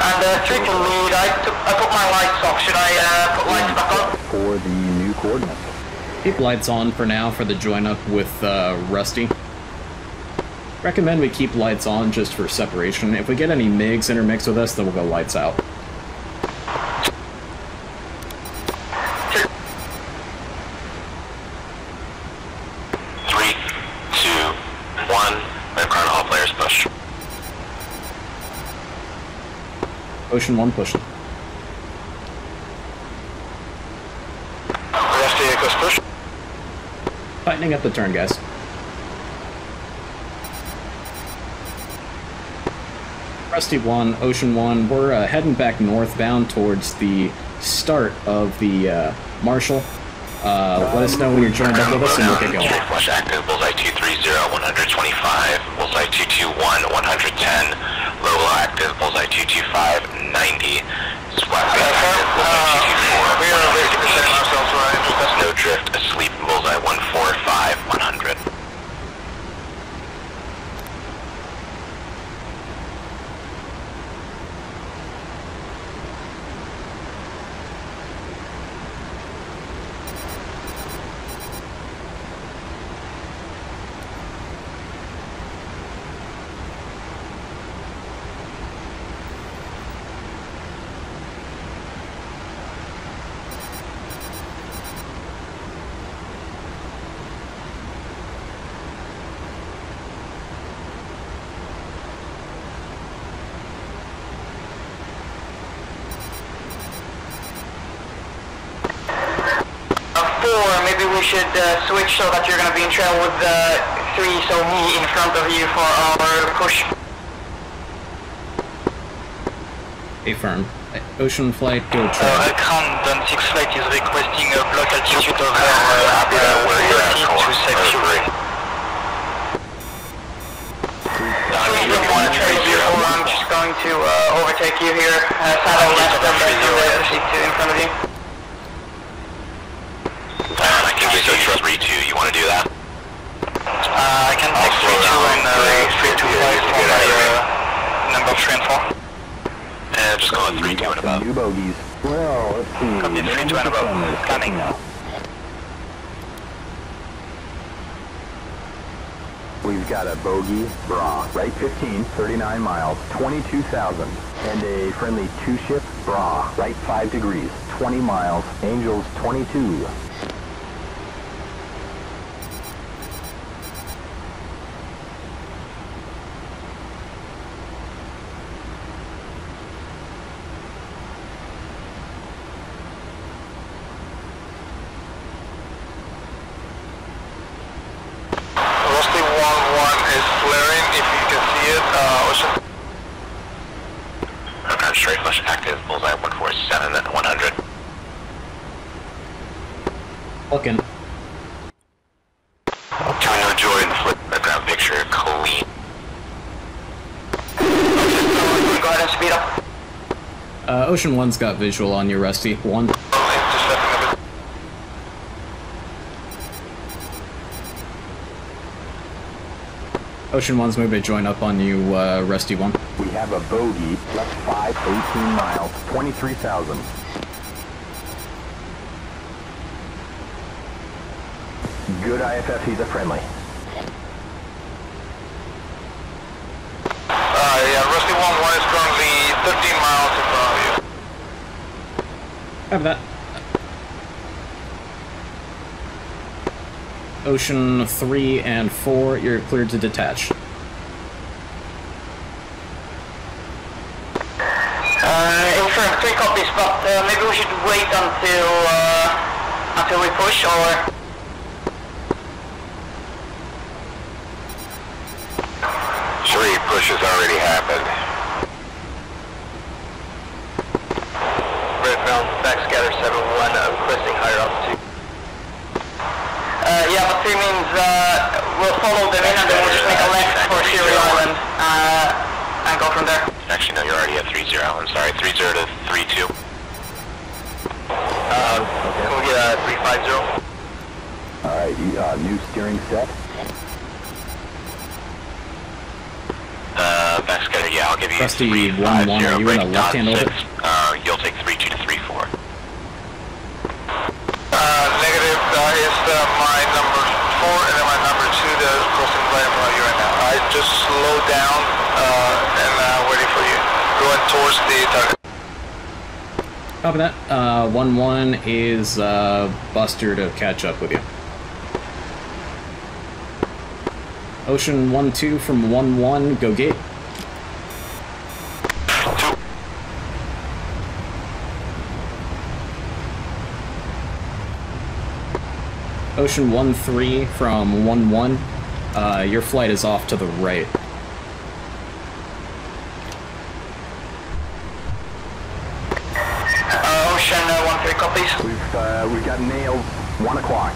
And Trucial lead, I put my lights off. Should I put lights back on? For the new coordinates. Keep lights on for now for the join up with Rusty. Recommend we keep lights on just for separation. If we get any MiGs intermixed with us, then we'll go lights out. Ocean 1 push. Rusty Echoes push. Tightening up the turn, guys. Rusty 1, Ocean 1, we're heading back northbound towards the start of the Marshall. Let us know when you're joined up with us and we'll get going. Flush active, bullseye 230, 125, bullseye 221, 110. Low active, bullseye 225, 90. Swap base active, bullseye 224. We are 50% ourselves, we're interested. No drift, asleep, bullseye 145, 100. Should switch so that you're going to be in trail with the 3, so me in front of you for our push. Affirm. Ocean flight, go trail. Condon 6 flight is requesting a block altitude over to Safeway. 3-1-3-0, I'm just going to overtake you here. Saddle left and C2 in front of you. So 3-2, you want to do that? I can take 3-2 and 3-2 flight for my number 3 and 4. Just go on 3-2 and above. New bogeys. Well, let's see. Copy 3-2 and above. Scanning now. We've got a bogey, bra, right 15, 39 miles, 22,000. And a friendly 2-ship, bra, right 5 degrees, 20 miles, angels 22. Ocean 1's got visual on you, Rusty. 1. Ocean 1's moving to join up on you, Rusty 1. We have a bogey, left 5, 18 miles, 23,000. Good IFF, he's a friendly. 111 is currently 13 miles in front of you. Have that. Ocean 3 and 4, you're cleared to detach. Infirm, 3 copies, but maybe we should wait until we push, or... Push has already happened. Red Crown, backscatter 7-1, I'm requesting higher altitude. Yeah, but 3 means we'll follow them in and then we'll just make a left for Siri Island and go from there. Actually, no, you're already at 30. I'm sorry, 30 to 32. Can we get 350? Alright, new steering set. Backscatter, yeah, I'll give you Rusty 350, you're break in a left-hand orbit. You'll take 32 to 34. Negative, that is my number 4 and then my number 2 that is crossing by in front of you right now. I just slowed down and waiting for you. Going towards the target. Copy that. 1-1 is Buster to catch up with you. Ocean 1-2 from 1-1, go gate. 2. Ocean 1-3 from 1-1, your flight is off to the right. Ocean 1-3 copies. We've got nailed 1 o'clock.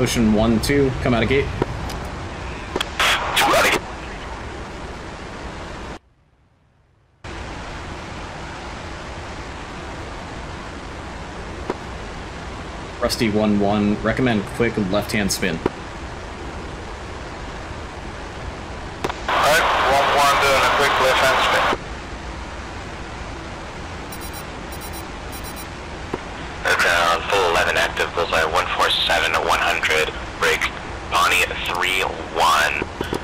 Ocean 1-2, come out of gate. 2 out of gate. Rusty 1-1, recommend quick left-hand spin. Alright, 1-1 doing a quick left-hand spin. Okay, full 11 active, bullseye 147 to 100, break Bonnie 3-1,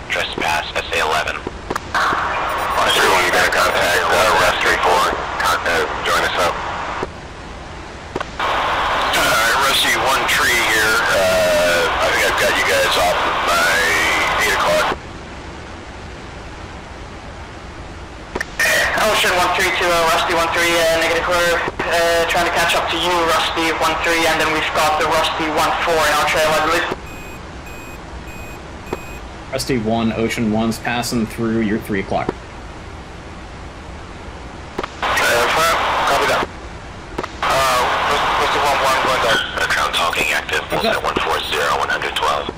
trespass SA-11. 3-1, you got a contact, West 3-4, join us up. Alright, Rusty, 1-3 here, I think I've got you guys off by 8 o'clock. Ocean 1-3 to Rusty 1-3, negative clear. Trying to catch up to you, Rusty 1-3, and then we've got the Rusty 1-4 in our trail, I believe. Rusty 1, Ocean 1's passing through your 3 o'clock. Copy that. Rusty 1-1 going down. The Crown talking active, bullseye 140, 112.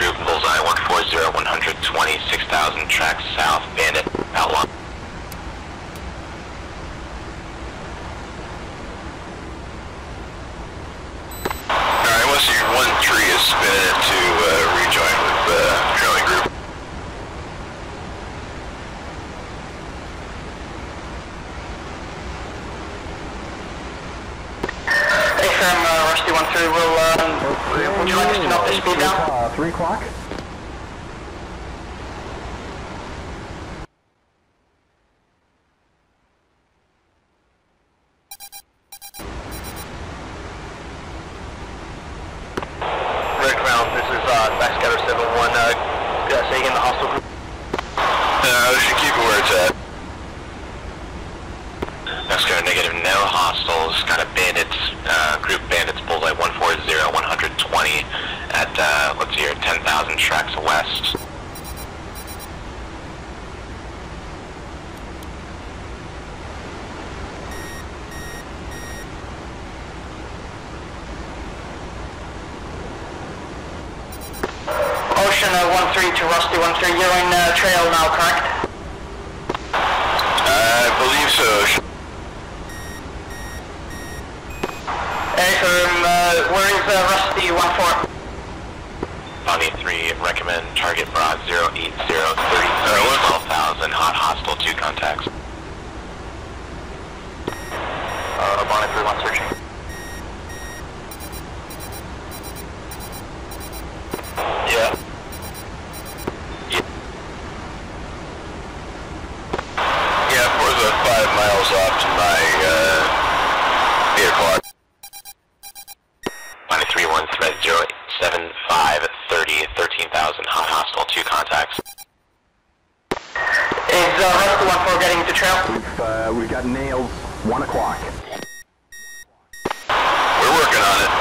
Group bullseye 140, 120, 6,000 tracks south, bandit, outlaw. Alright, once your 1-3 is spinning to rejoin with the trailing group. Hey, Sam, Rusty 1-3, would you like us to knock this speed down? 3 o'clock. Red Crown, this is backscatter 7-1. Staying in the hostile group. We should keep it where it's at. Backscatter negative, no hostiles. Got a bandits group, bandits bullseye 140, 120. At, let's see here, 10,000 tracks west. Ocean 1-3 to Rusty 1-3, you're in trail now, correct? I believe so, Ocean. Hey, sir, where is Rusty 1-4? Body 3, recommend target broad 08033, 12,000, hot hostile 2 contacts. Body 3, 1 searching. Yeah. Yeah, we're the 5 miles off to my vehicle. Body 3, 1, threat 075. 13,000 hot hostile 2 contacts. Is hostile 1-4 getting into trail? We've got nails. 1 o'clock. We're working on it.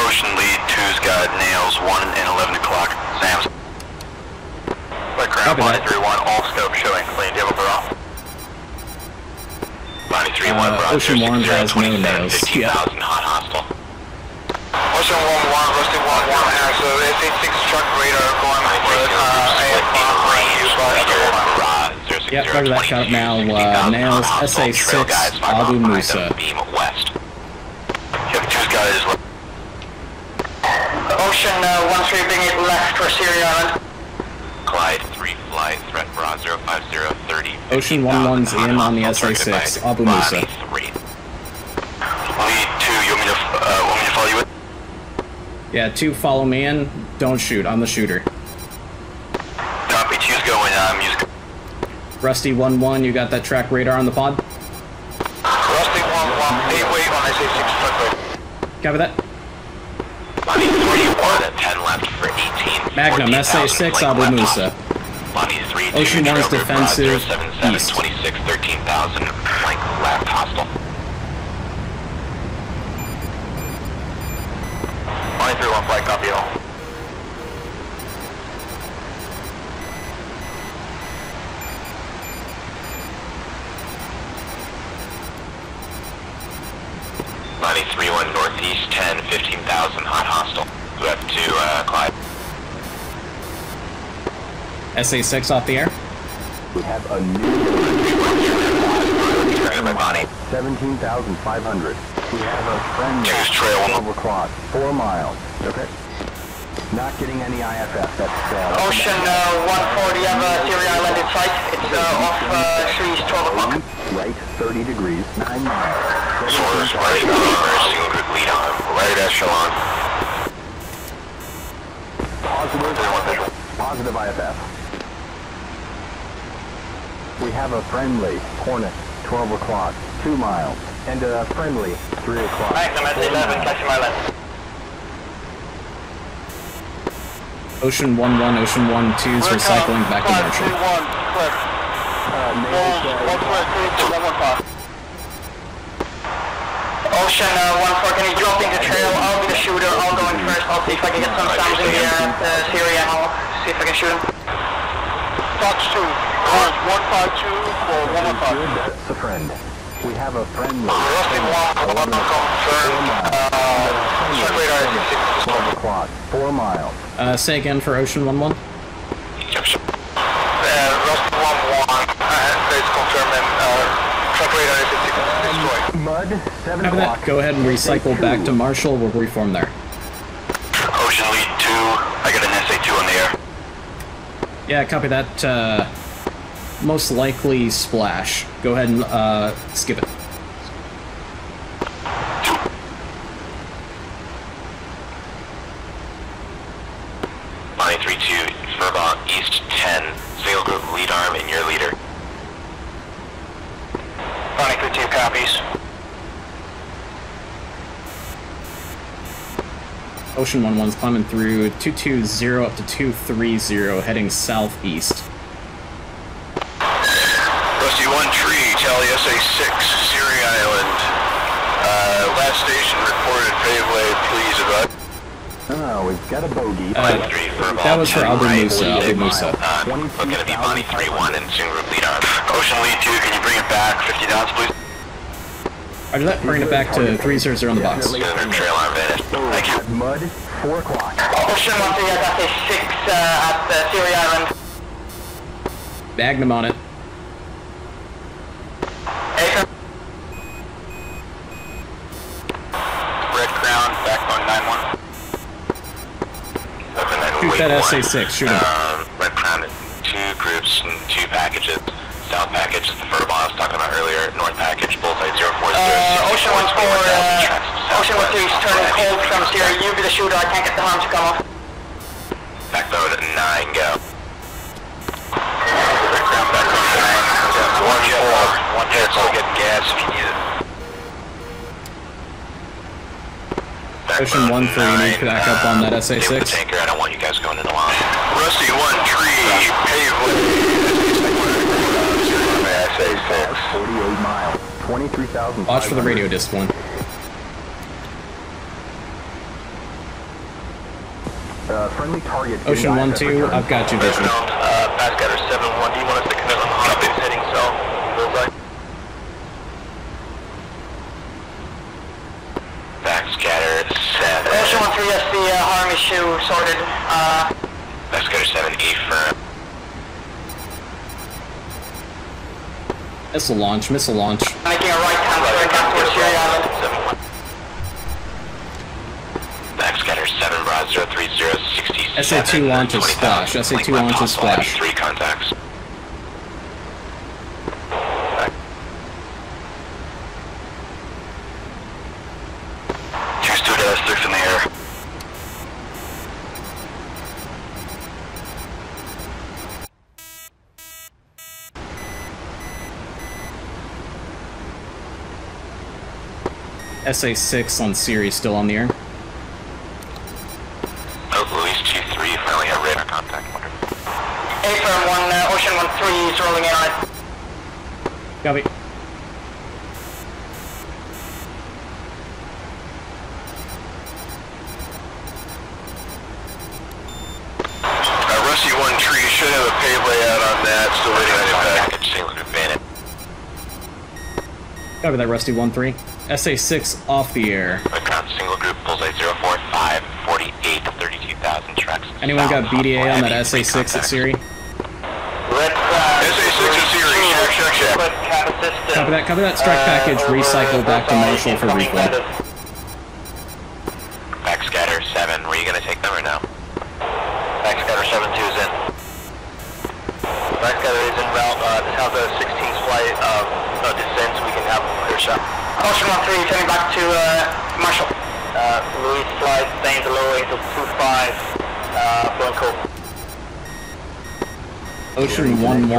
Ocean lead 2's got nails 1 and 11 o'clock. Sam's. Red Crown, Body 3-1, all scope showing clean. Do you have a bra? Body 3-1, bra 06027, 15,000 hot hostile. Ocean 1-1, Rusty 1-1 has a SA-6 truck radar going for AIC. Yep, cover that shot now. Nails, SA-6, Abu Musa. Beam west. Yep, 2's got his left. Ocean 1-3, bring it left for Siri Island. Glide 3, fly, threat broad 05030. Ocean 1-1's in on the SA-6, Abu Musa. Lead 2, you want me to follow you in? Yeah, 2, follow me in. Don't shoot. I'm the shooter. Copy. 2's going. Rusty 1-1, you got that track radar on the pod? Rusty 1-1, 8-way on SA-6 truck radar. Copy that. Body 3-1 at 10 left for 18. Magnum, SA-6, Abu Musa. Body 3-2, Ocean 1's defensive east. 26, 13,000, flank left hostile. Body 3-1, flight, copy all. Body 3-1, northeast 10, 15,000, hot hostile. You have to, Clyde. SA-6 off the air. We have a new... Trail by Bonnie. 17,500. We have a friend trail over cross, 4 miles. Okay. Not getting any IFF. That's Ocean 140. You have a Siri Island in sight. It's off trees, 12 o'clock. Right, 30 degrees, 9 miles. Source right, single group lead on right echelon. Positive IFF. We have a friendly Hornet, 12 o'clock, 2 miles. And a friendly, 3 o'clock. Magnum at 11, Qeshm Island. Ocean 1-1, Ocean 1-2's recycling back in motion. Ocean 1-4, can you drop into trail? I'll be the shooter, I'll go in first. I'll see if I can get some sounds in the Syria. I'll see if I can shoot him. Fox 2, Orange 152 for 105. That's a friend. We have a friendly. Rusty 1, confirmed. Strike radar is 6 o'clock, 4 miles. Say again for Ocean 1-1. Yep, sure. Rusty 1-1, it's confirmed, and strike radar is 6 destroyed. Mud, 7 o'clock. Go ahead and recycle back to Marshall, we'll reform there. Ocean lead 2, I got an SA-2 on the air. Yeah, copy that, most likely splash. Go ahead and skip it. Body 3-2, Furbon East 10, single group lead arm in your leader. Body 3-2 copies. Ocean 1-1's climbing through 220 up to 230, heading southeast. SA-6, Siri Island. Last station reported Faveway, please about. Oh, we've got a bogey. That was for Abu Musa. Abu Musa. Looking to be Bonnie 3-1 and soon group lead on. Ocean lead 2, can you bring it back 50 knots, please? Roger that. Bring it back to 300 on the box. Trail arm vanished. Thank you. Mud, 4 o'clock. Ocean 1-3, I got SA-6 at Siri Island. Magnum on it. Red Crown, back Shoot that SA-6, shoot him. Red Crown in two groups and two packages. South package is the verb I was talking about earlier. North package, bullseye 040. Ocean 14, Ocean 13 is turning cold from Sierra. You be the shooter, I can't get the arms to come off. Backload 9, go. Red Crown backload 9. 1 jet 4. 1 jet 4, get gas if you need it. Ocean 1-3, you could back up on that SA-6. Tanker, I don't want you guys going in alone. Rusty 1-3, pave with SA-6. 48 miles, 23,000. Watch for the radio disc one. Friendly target. Ocean 1-2, I've got you, vision. Pass cutter 7-1, do you want us to commit on the hop is heading south? Bullseye. Backscatter 7. Ocean 13 has the harm issue sorted. Backscatter 7, E firm. Missile launch, missile launch. Making a right transfer back towards Siri Island. Backscatter 7, broad 03067. SA2 launches splash, SA2 launches splash. 3 contacts. Six in the air. SA-6 on Siri still on the air. Oh, Luis 2-3 finally have radar contact. Wonderful. A-firm 1, Ocean 1-3 is rolling in on it. Copy. Should have a pave layout on that, so we're going to back. Copy that, Rusty 1-3. SA-6 off the air. Account single group, bullseye 045, 48 to 32,000 tracks. Anyone got BDA on that SA-6 at Siri? SA-6 at Siri, check. Copy that, strike package, recycle back to Marshall for replay. Backscatter 7, were you going to take them or no? Backscatter 7-2 is in. Backscatter is in route, this has a 16th flight, descent, we can have a clear shot. Ocean 13, turning back to, Marshall. Luis flight, staying below until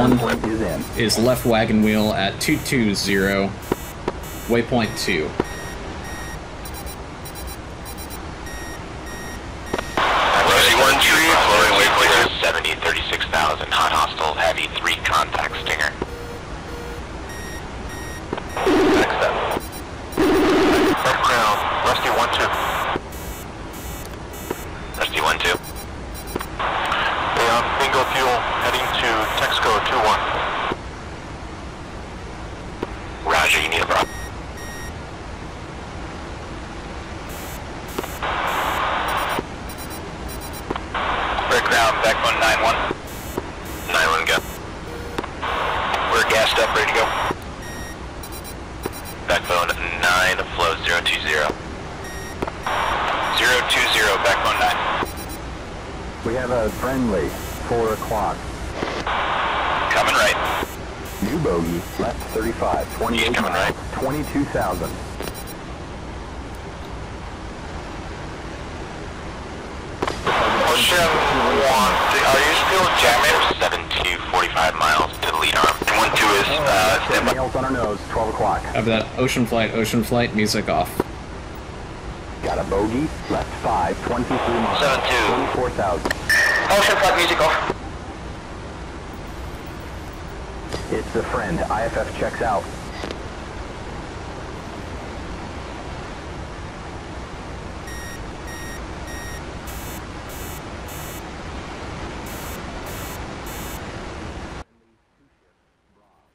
25, Blanco. Ocean 11 is left wagon wheel at 220, waypoint 2. Ocean flight, music off. Got a bogey, left 5, 23 miles, 24,000. Ocean flight, music off. It's a friend, IFF checks out.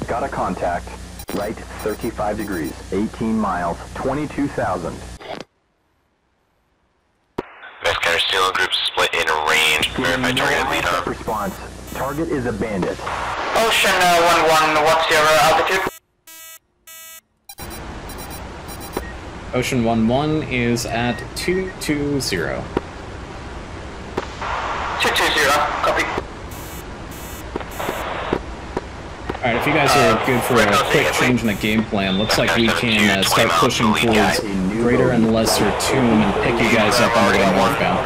Got a contact. Right, 35 degrees, 18 miles, 22,000. Backscatter steel group split in range. Verify targeted lead arm. Response. Target is a bandit. Ocean 1-1, what's your altitude? Ocean 1-1 is at 220. 620, copy. Alright, if you guys are good for a quick change in the game plan, looks like we can start pushing towards Greater and Lesser Tomb and pick you guys up on the way northbound.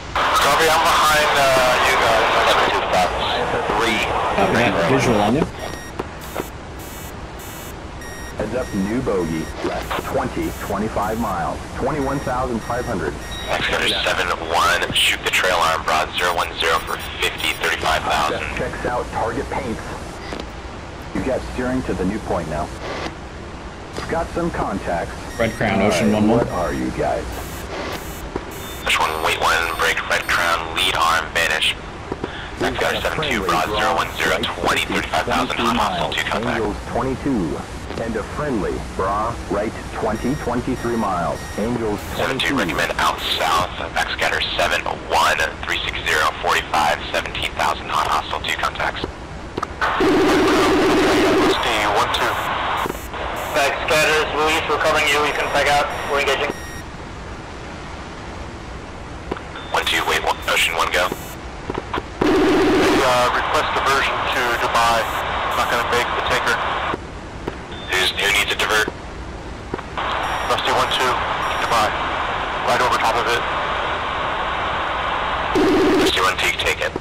Copy, I'm behind you guys. Copy, that visual on you. Heads up, new bogey, left 20, 25 miles, 21,500. Exeter 7-1, shoot the trail arm, broad 010 for 50, 35,000. That checks out, target paints. You've got steering to the new point now. It's got some contacts. Red Crown, Ocean 1-1. What are you guys? Ocean 1, wait 1, break, Red Crown, lead arm, vanish. Exeter 7-2, broad 010, 20, 35,000, hot hostile, 2 contact. 22. And a friendly, bra, right, 20, 23 miles, angles 22. 7-2, recommend out south, Excatter 7-1, 360, 45, 17,000, hot hostile, 2 contacts. Steve, 1-2. Excatters, Luis, we're calling you, you can back out, we're engaging. 1-2, wait, one, Ocean 1, go. Request diversion to Dubai, not going to make the taker. Who needs to divert? Rusty 1-2, Dubai. Right over top of it. Rusty 1-2, take it.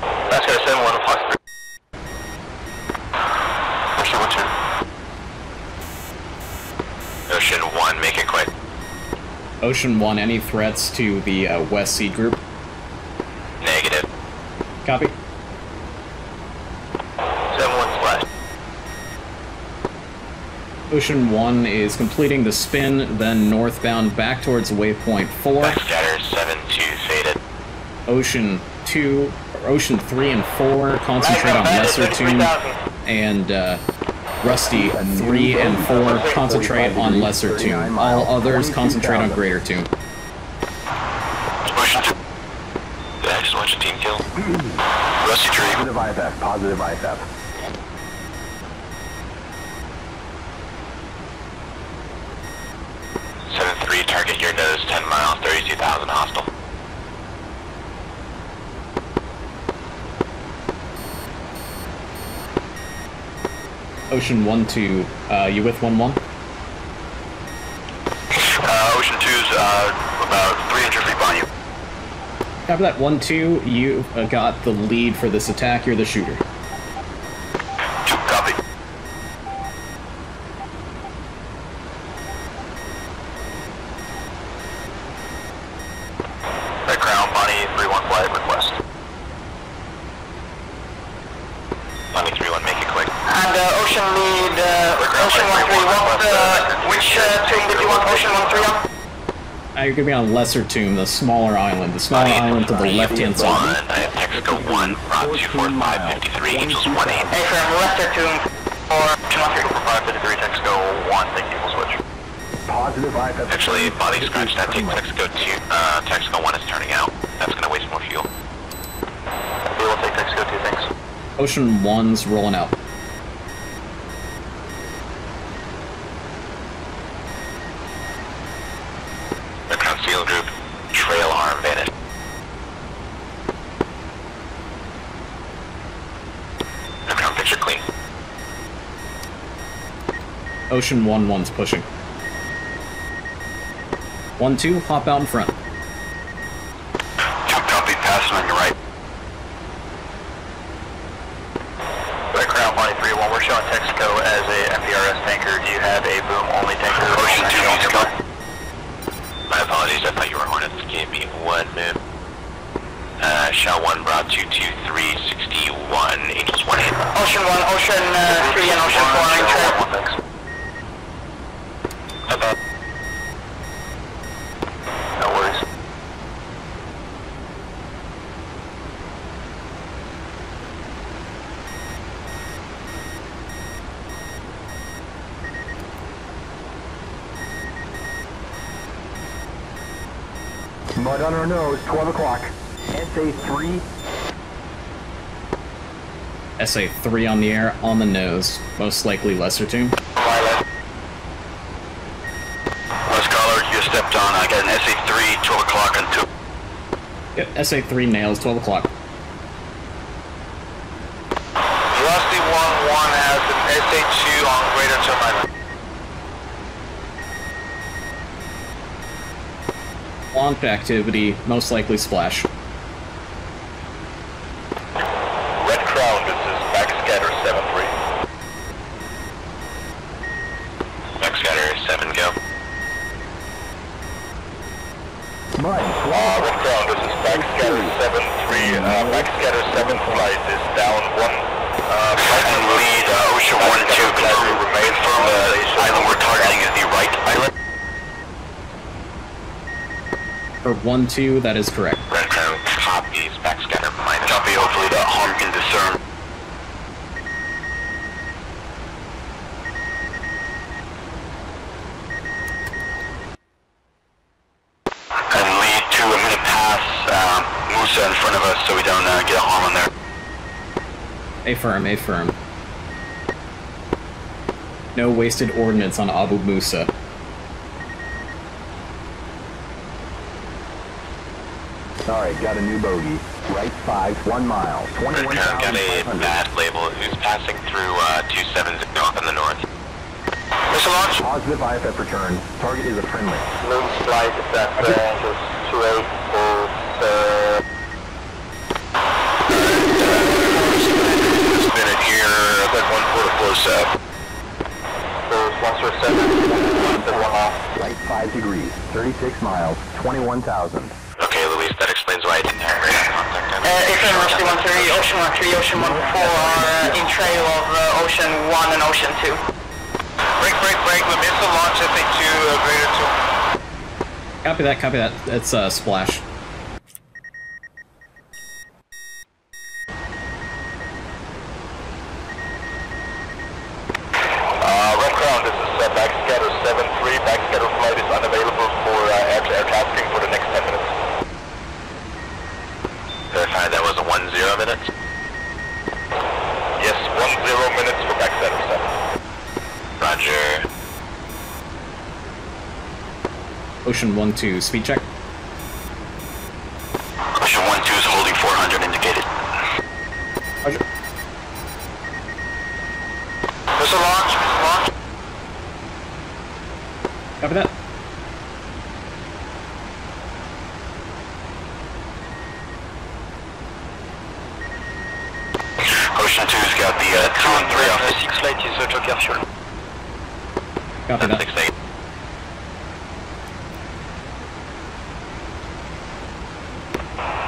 That's gonna send 1 o'clock. Rusty 1-2. Ocean 1, make it quick. Ocean 1, any threats to the West Sea group? Negative. Copy. Ocean 1 is completing the spin, then northbound back towards waypoint 4. Backscatter 7-2 faded. Ocean 2, or Ocean 3 and 4, concentrate on Lesser Tomb, and Rusty 3 and 4, concentrate on Lesser Tomb. All others concentrate on Greater Tomb. Did I just watch a team kill? Rusty 3. Positive IFF, positive IFF. Ocean 1-2, you with 1-1? Ocean 2's about 300 feet behind you. Copy that, 1-2, you got the lead for this attack, you're the shooter. 2, copy. Red Crown, Bonnie 3-1 flight request. Bonnie 3-1, make it quick. And Ocean lead, Ocean 1-3, which tomb did you want Ocean 1-3 on? You're going to be on Lesser Tomb, the smaller island. The smaller island to the left-hand side. I have Texaco 1, Rod 24553, Angels 1-8. Hey, from Lesser Tomb, or 21553, Texaco 1, thank you, we'll switch. Actually, body scratch that, take Texaco 2, Texaco 1 is turning out. That's going to waste more fuel. We will take Texaco 2, thanks. Ocean 1's rolling out. Ocean 1-1's pushing. 1-2, hop out in front. Copy, passing on your right. Red Crown, Bonnie 3-1, we're showing Texaco as a MPRS tanker. Do you have a boom-only tanker? Ocean 2, on your right. My apologies, I thought you were Hornets. Give me one move. Shell 1, Broad 22361, Angels 1-8. Ocean 1, Ocean 3, and Ocean 4, on your track. Mud on our nose, 12 o'clock. SA-3. SA-3 on the air, on the nose. Most likely Lesser Tomb. Pilot. West Collar, you stepped on. I got an SA-3, 12 o'clock and 2. Yep, SA-3 nails, 12 o'clock. Velocity 1-1 has an SA-2 on Greater Tomb Island. Launch activity, most likely splash. Red Crown, this is backscatter 7-3. Backscatter 7, go. Red Crown, this is backscatter 7-3. Backscatter 7 flight is down 1. Flight and lead, Ocean 1-2, confirm remain from the island we're targeting is the right island. For 1-2, that is correct. Red Crown copies, backscatter minus. Copy, hopefully the harm can discern. And lead to a minute past Musa in front of us so we don't get a harm on there. Affirm, affirm. No wasted ordnance on Abu Musa. Sorry, got a new bogey. Right 5, 1 mile, 21,500. Got a bad label who's passing through 270 up in the north. Missile launch. Positive IFF return. Target is a friendly. Moon flight is at Los 284. Minute here, like 144.7. There's 147. Right 5 degrees, 36 miles, 21,000. Okay, Luis, that explains why I didn't have radar contact. FM Rusty 1-3, Ocean 1-3, Ocean 1-4 are in trail of Ocean 1 and Ocean 2. Break, break, break, the missile launch SA-2, Greater Tomb. Copy that, copy that. It's splash. Red Crown, this is backscatter 7-3. Backscatter flight is unavailable for air tasking for the next 10 minutes. Verified, that was a 10 minutes? Yes, 10 minutes for backscatter 7. Roger. Ocean 1-2, speed check. Ocean 1-2 is holding 400 indicated. Roger. Missile launch, missile launch. Copy that. Ocean 2's got the 2 and 3 off the 6 flight is Joker fuel. Copy that. 6-8.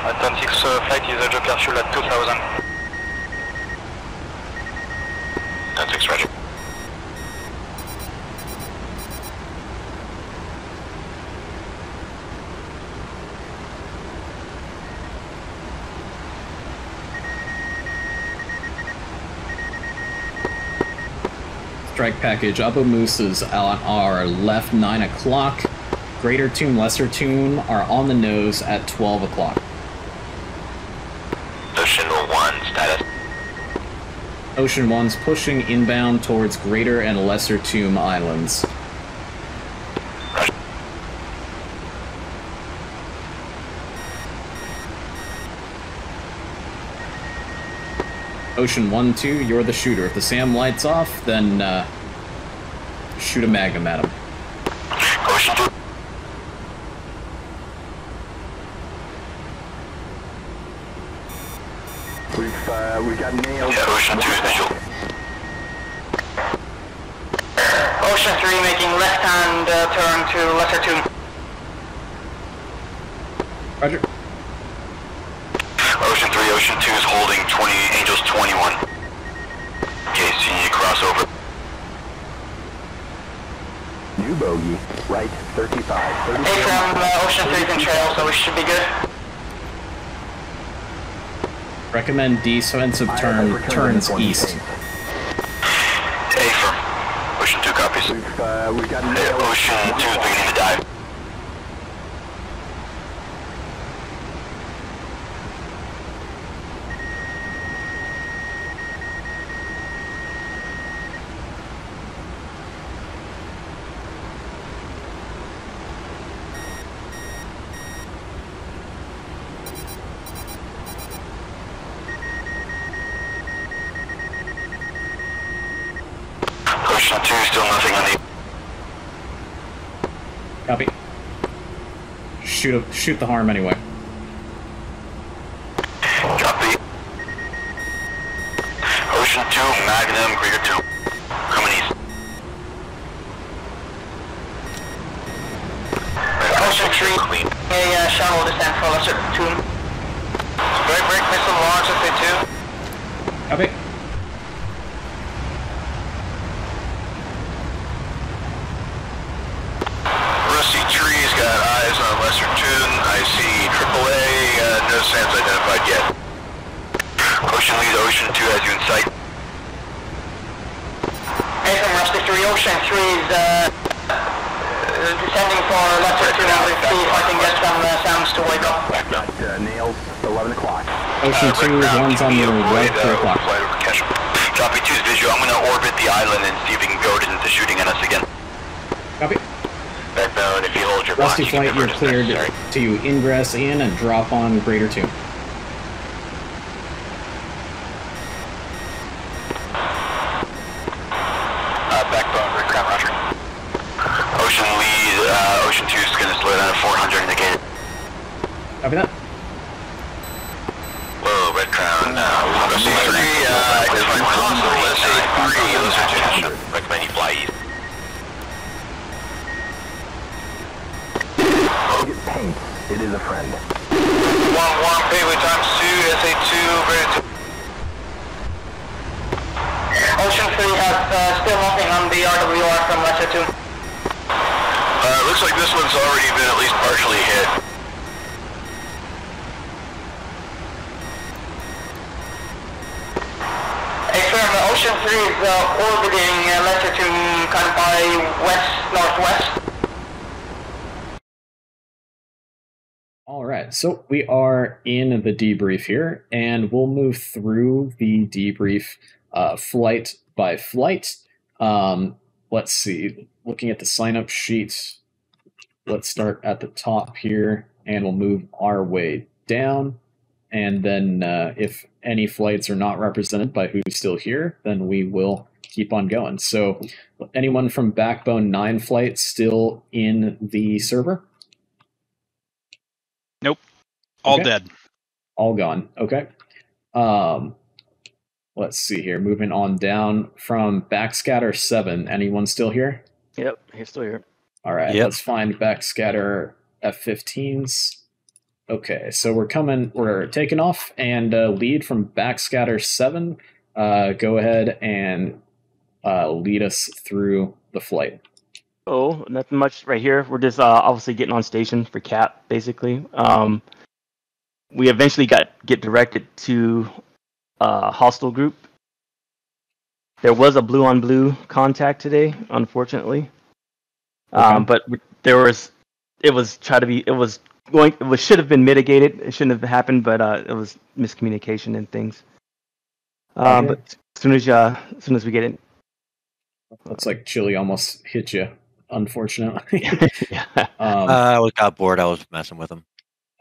Atlantic flight is Joker fuel at 2000. Atlantic, roger. Strike package, Abu Musa's on our left 9 o'clock, Greater Tomb, Lesser Tomb are on the nose at 12 o'clock. Ocean 1 status. Ocean 1's pushing inbound towards Greater and Lesser Tomb Islands. Ocean 1-2, you're the shooter. If the SAM lights off, then shoot a Magnum at him. Ocean 2. We've got nails. Yeah, Ocean 2 is visual. Ocean 3 making left-hand turn to Lesser Tomb. Roger. Ocean 3, Ocean 2 is holding 20, Angels 21. KC, crossover. New bogey, right, 35. Hey, from Ocean 3's in trail, so we should be good. Recommend defensive turns east. Hey, from Ocean 2 copies. We've got Ocean 2 is beginning to dive. Two, still nothing on the... Copy. Shoot the harm anyway. Copy. Ocean 2, Magnum, Greater Tomb. Coming east. Ocean 3, clean. A shuttle will descend for Lesser Tomb. Break missile launch, SA-2. Copy. Descending for Lesser Tomb, I can get some sounds to wake up. Nails, 11 o'clock. Ocean 2, one's on the right, 3 o'clock. Copy 2's visual, I'm going to orbit the island and see if we can go into shooting at us again. Copy. Backbone, if you hold your Rusty block, Flight, you're cleared to ingress in and drop on Greater Tomb. So we are in the debrief here, and we'll move through the debrief flight by flight. Let's see, looking at the sign-up sheet, let's start at the top here, and we'll move our way down. And then if any flights are not represented by who's still here, then we will keep on going. So anyone from Backbone 9 flight still in the server? Nope. All dead. All gone. Okay. Let's see here. Moving on down from Backscatter 7. Anyone still here? Yep. He's still here. All right. Yep. Let's find Backscatter F-15s. Okay. So we're taking off and lead from Backscatter 7. Go ahead and lead us through the flight. Oh, nothing much right here. We're just obviously getting on station for cap, basically. We eventually get directed to a hostile group. There was a blue-on-blue contact today, unfortunately. Okay. But there was, it should have been mitigated. It shouldn't have happened, but it was miscommunication and things. Okay. But as soon as we get in, looks like Chili almost hit you. Unfortunately, yeah. I got bored. I was messing with them.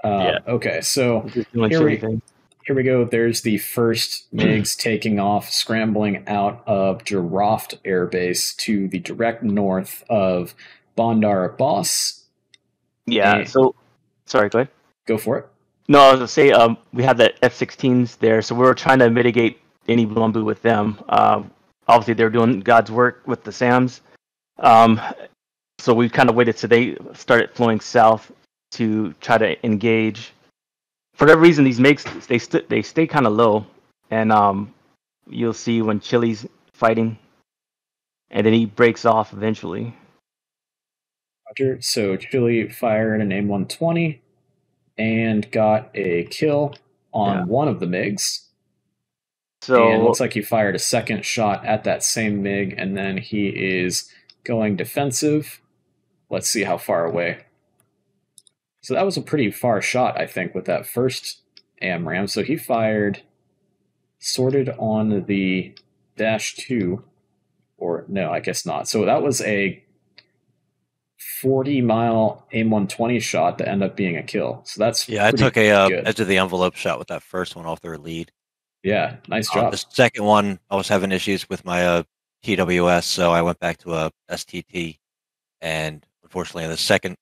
Okay, so here we go. There's the first MiGs taking off, scrambling out of Jaraft Air Base to the direct north of Bandar Abbas. Yeah. And so, sorry, go ahead. Go for it. No, I was gonna say we had the F-16s there, so we were trying to mitigate any blue with them. Obviously, they were doing God's work with the SAMs. So we kind of waited till they started flowing south to try to engage. For whatever reason, these MiGs, they stay kind of low, and you'll see when Chili's fighting, and then he breaks off eventually. Roger. So Chili fired an AIM-120 and got a kill on one of the MiGs. So and it looks like he fired a second shot at that same MiG, and then he is going defensive. Let's see how far away. So that was a pretty far shot, I think, with that first AMRAAM. So he fired sorted on the -2, or no, I guess not. So that was a 40-mile AIM-120 shot that ended up being a kill. So that's yeah. I took a edge of the envelope shot with that first one off their lead. Yeah, nice job. The second one, I was having issues with my TWS, so I went back to a STT, and unfortunately, the second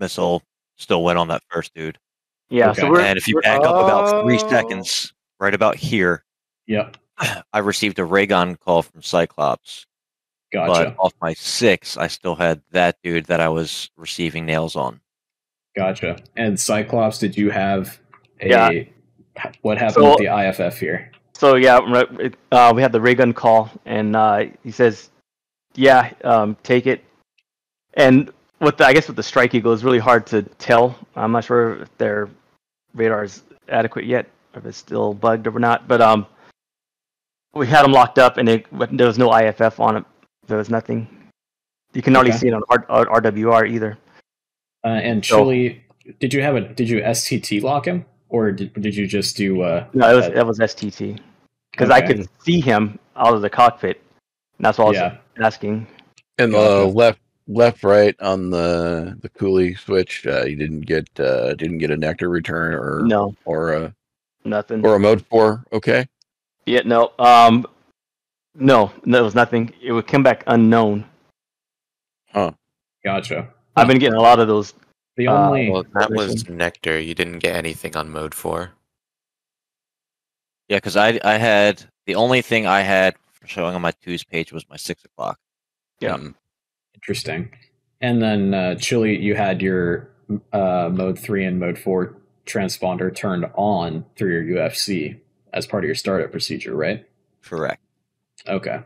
missile still went on that first dude. Yeah. Okay. So and if you back up about 3 seconds, right about here, yeah, I received a Raygun call from Cyclops. Gotcha. But off my 6, I still had that dude that I was receiving nails on. Gotcha. And Cyclops, did you have a... Yeah. What happened with the IFF here? So, yeah, we had the Raygun call, and he says, yeah, take it. And with the, I guess with the Strike Eagle, it's really hard to tell. I'm not sure if their radar is adequate yet, or if it's still bugged or not. But we had them locked up, and there was no IFF on it. There was nothing. You can already see it on RWR either. And Chile, so, did you STT lock him, or did you just do? No, it was STT, because I could see him out of the cockpit. And that's all I was asking. And the left right on the Cooley switch, you didn't get a Nectar return or no, or a nothing, or a mode 4. Okay. Yeah. No. No, it was nothing. It would come back unknown. Huh. Gotcha. I've been getting a lot of those. The only well, that was Nectar. You didn't get anything on mode 4. Yeah, because I had the only thing I had showing on my 2's page was my 6 o'clock. Yeah. Interesting. And then Chile, you had your mode 3 and mode 4 transponder turned on through your UFC as part of your startup procedure, right? Correct. Okay.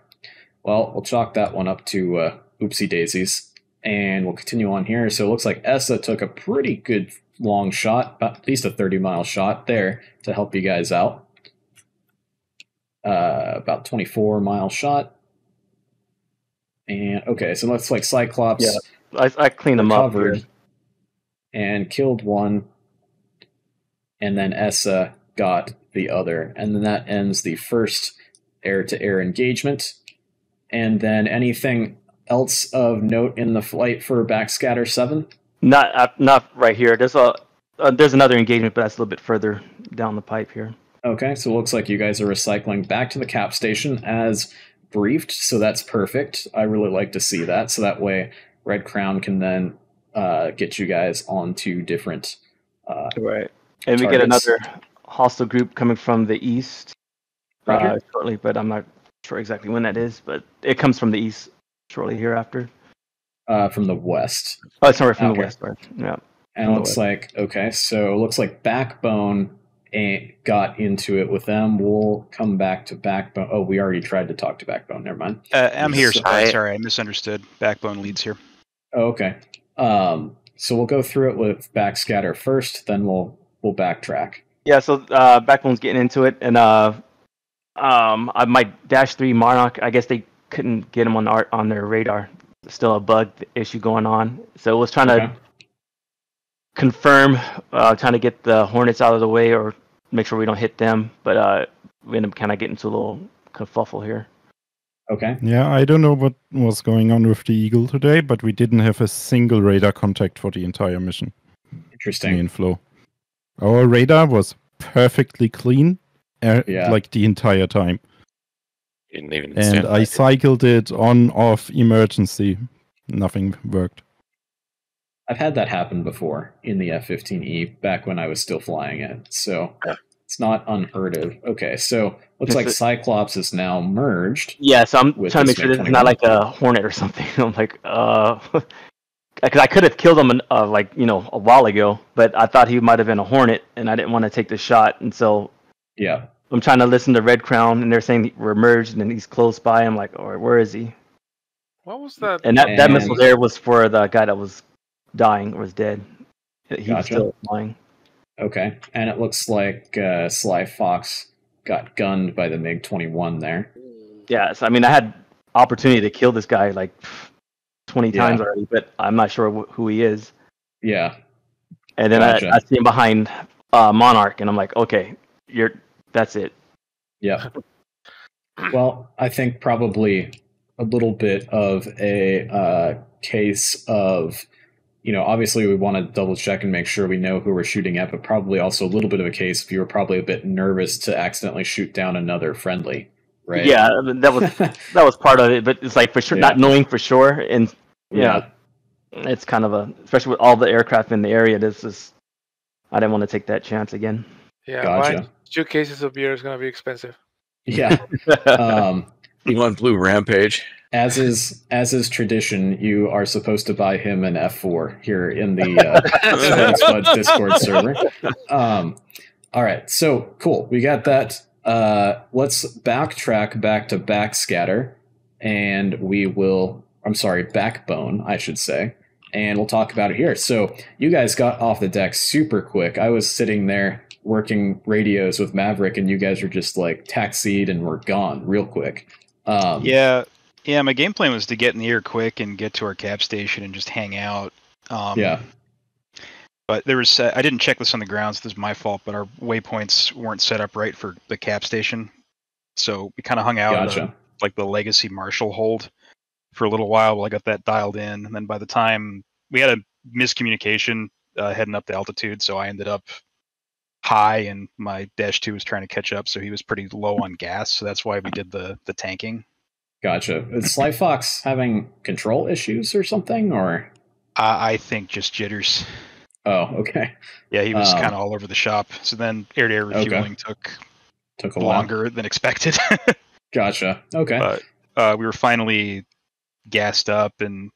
Well, we'll chalk that one up to oopsie daisies. And we'll continue on here. So it looks like ESA took a pretty good long shot, at least a 30-mile shot there to help you guys out. About 24-mile shot. And okay, so it looks like Cyclops. Yeah, I cleaned them up and killed one. And then ESA got the other. And then that ends the first air-to-air engagement. And then anything else of note in the flight for Backscatter 7? Not right here. There's a there's another engagement, but that's a little bit further down the pipe here. Okay, so it looks like you guys are recycling back to the cap station as briefed, so that's perfect. I really like to see that, so that way Red Crown can then get you guys onto different right. And targets. We get another hostile group coming from the east shortly, but I'm not sure exactly when that is, but it comes from the east. Shortly hereafter, from the west. Oh, sorry, from the west. Right. Yeah, and it looks like So it looks like Backbone got into it with them. We'll come back to Backbone. Oh, we already tried to talk to Backbone. Never mind. I'm here. Sorry, I misunderstood. Backbone leads here. Oh, okay. So we'll go through it with Backscatter first. Then we'll backtrack. Yeah. So Backbone's getting into it, and my Dash 3 Monarch. I guess they couldn't get them on their radar. Still a bug issue going on. So it was trying to confirm, trying to get the Hornets out of the way or make sure we don't hit them. But we end up kind of getting into a little kerfuffle here. Okay. Yeah, I don't know what was going on with the Eagle today, but we didn't have a single radar contact for the entire mission. Interesting. Inflow. Our radar was perfectly clean, like the entire time. And I cycled it on, off, emergency. Nothing worked. I've had that happen before in the F-15E back when I was still flying it. So it's not unheard of. Okay, so looks like Cyclops is now merged. Yeah, so I'm trying to make sure it's not like a Hornet or something. I'm like, because I could have killed him a while ago, but I thought he might have been a Hornet, and I didn't want to take the shot, and so I'm trying to listen to Red Crown, and they're saying we're merged, and he's close by. I'm like, all right, where is he? What was that? And that missile there was for the guy that was dying or was dead. He was still flying. Okay, and it looks like Sly Fox got gunned by the MiG-21 there. Yeah, so I mean, I had opportunity to kill this guy like 20 times already, but I'm not sure who he is. Yeah. And then I see him behind Monarch, and I'm like, okay, that's it. Yeah. Well, I think probably a little bit of a case of, obviously we want to double check and make sure we know who we're shooting at, but probably also a little bit of a case if you were probably a bit nervous to accidentally shoot down another friendly right? Yeah, that was part of it, but it's like for sure, not knowing for sure, and yeah, it's kind of a, especially with all the aircraft in the area. This is, I didn't want to take that chance again. Yeah, gotcha. My 2 cases of beer is going to be expensive. Yeah, Elon Blue Rampage. As is tradition, you are supposed to buy him an F4 here in the Spuds Discord server. All right, so cool. We got that. Let's backtrack back to Backscatter, and we will, I'm sorry, Backbone, I should say, and we'll talk about it here. So you guys got off the deck super quick. I was sitting there working radios with Maverick, and you guys were just like taxied and were gone real quick. Yeah, my game plan was to get in the air quick and get to our cap station and just hang out. But there was, I didn't check this on the ground, so this is my fault, but our waypoints weren't set up right for the cap station. So we kind of hung out in the, like the Legacy Marshall hold for a little while I got that dialed in. And then by the time we had a miscommunication heading up the altitude, so I ended up high and my Dash 2 was trying to catch up, so he was pretty low on gas. So that's why we did the tanking. Gotcha. Is Sly Fox having control issues or something, or? I think just jitters. Oh, okay. Yeah, he was kind of all over the shop. So then air-to-air refueling took a longer than expected. Gotcha. Okay. But, we were finally gassed up and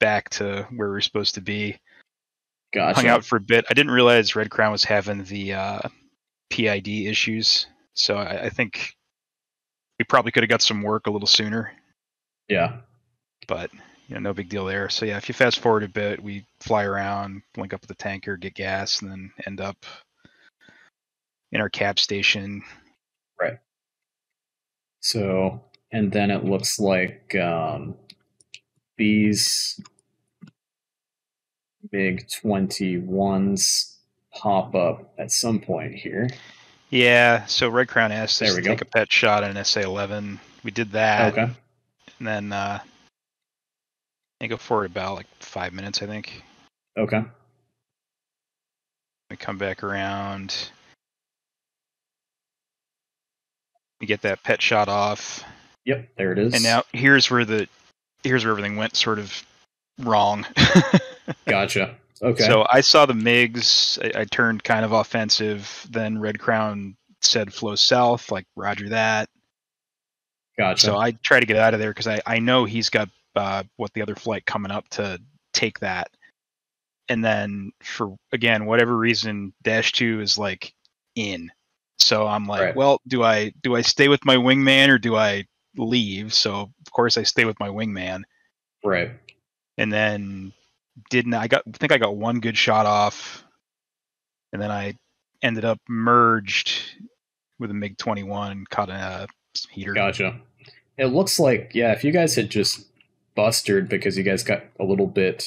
back to where we were supposed to be. Gotcha. Hung out for a bit. I didn't realize Red Crown was having the PID issues, so I think we probably could have got some work a little sooner. Yeah. But, you know, no big deal there. So, yeah, if you fast forward a bit, we fly around, link up with the tanker, get gas, and then end up in our cap station. Right. So, and then it looks like these big 21s pop up at some point here. Yeah, so Red Crown asked us to take a pet shot at an SA-11. We did that. Okay. And then I go forward about like 5 minutes, I think. Okay. We come back around. We get that pet shot off. Yep, there it is. And now here's where everything went sort of wrong. Gotcha. Okay. So I saw the MiGs. I turned kind of offensive. Then Red Crown said flow south, like roger that. Gotcha. So I try to get out of there because I know he's got the other flight coming up to take that. And then for, again, whatever reason, Dash 2 is like in. So I'm like, well, do I stay with my wingman or do I leave? So, of course, I stay with my wingman. Right. And then I think I got one good shot off, and then I ended up merged with a MiG-21 and caught a heater. Gotcha. It looks like, yeah, if you guys had just bustered because you guys got a little bit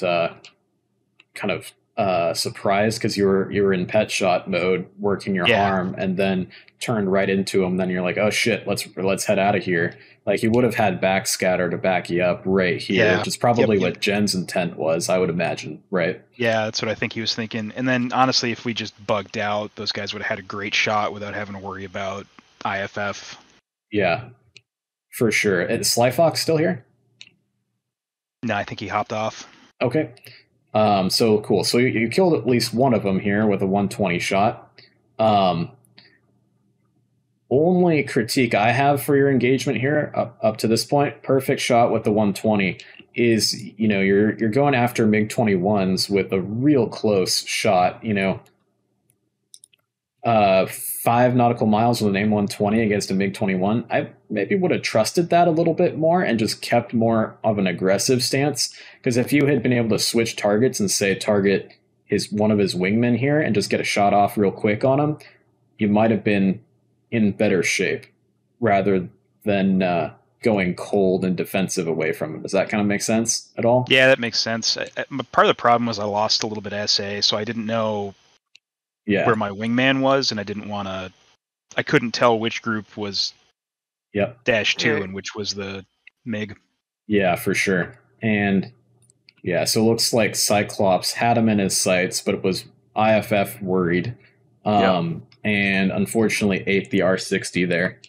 surprised because you were in pet shot mode working your arm, and then turned right into them, then you're like, oh shit, let's head out of here. Like, you would have had Backscatter to back you up right here, which is probably what Jen's intent was, I would imagine, right? Yeah, that's what I think he was thinking. And then, honestly, if we just bugged out, those guys would have had a great shot without having to worry about IFF. Yeah, for sure. Is Sly Fox still here? No, I think he hopped off. Okay. So, cool. So you killed at least one of them here with a 120 shot. Only critique I have for your engagement here up to this point, perfect shot with the 120, is, you know, you're going after MiG-21s with a real close shot, you know, 5 nautical miles with an AIM-120 against a MiG-21. I maybe would have trusted that a little bit more and just kept more of an aggressive stance, because if you had been able to switch targets and say target one of his wingmen here and just get a shot off real quick on him, you might have been in better shape rather than going cold and defensive away from him. Does that kind of make sense at all? Yeah, that makes sense. Part of the problem was I lost a little bit of SA, so I didn't know where my wingman was, and I didn't want to... I couldn't tell which group was Dash 2 and which was the MiG. Yeah, for sure. And yeah, so it looks like Cyclops had him in his sights, but it was IFF worried. And unfortunately ate the R60 there.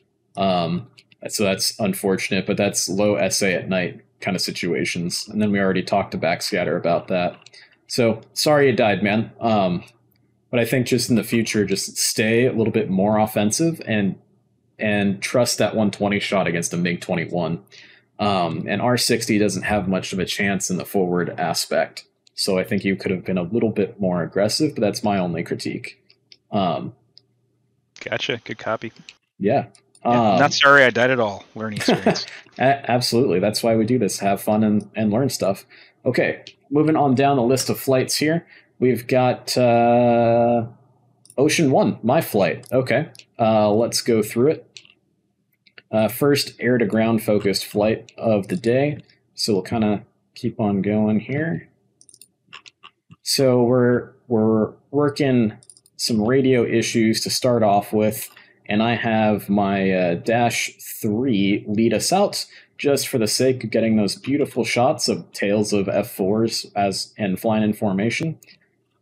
So that's unfortunate, but that's low SA at night kind of situations. And then we already talked to Backscatter about that. So sorry you died, man. But I think just in the future, just stay a little bit more offensive and trust that 120 shot against a MiG-21. And R60 doesn't have much of a chance in the forward aspect. So I think you could have been a little bit more aggressive, but that's my only critique. Gotcha. Good copy. Yeah. Not sorry I died at all. Learning experience. Absolutely. That's why we do this. Have fun and learn stuff. Okay. Moving on down the list of flights here. We've got Ocean One, my flight. Okay. Let's go through it. First air-to-ground focused flight of the day. So we'll kind of keep on going here. So we're working some radio issues to start off with. And I have my -3 lead us out just for the sake of getting those beautiful shots of tails of F4s and flying in formation.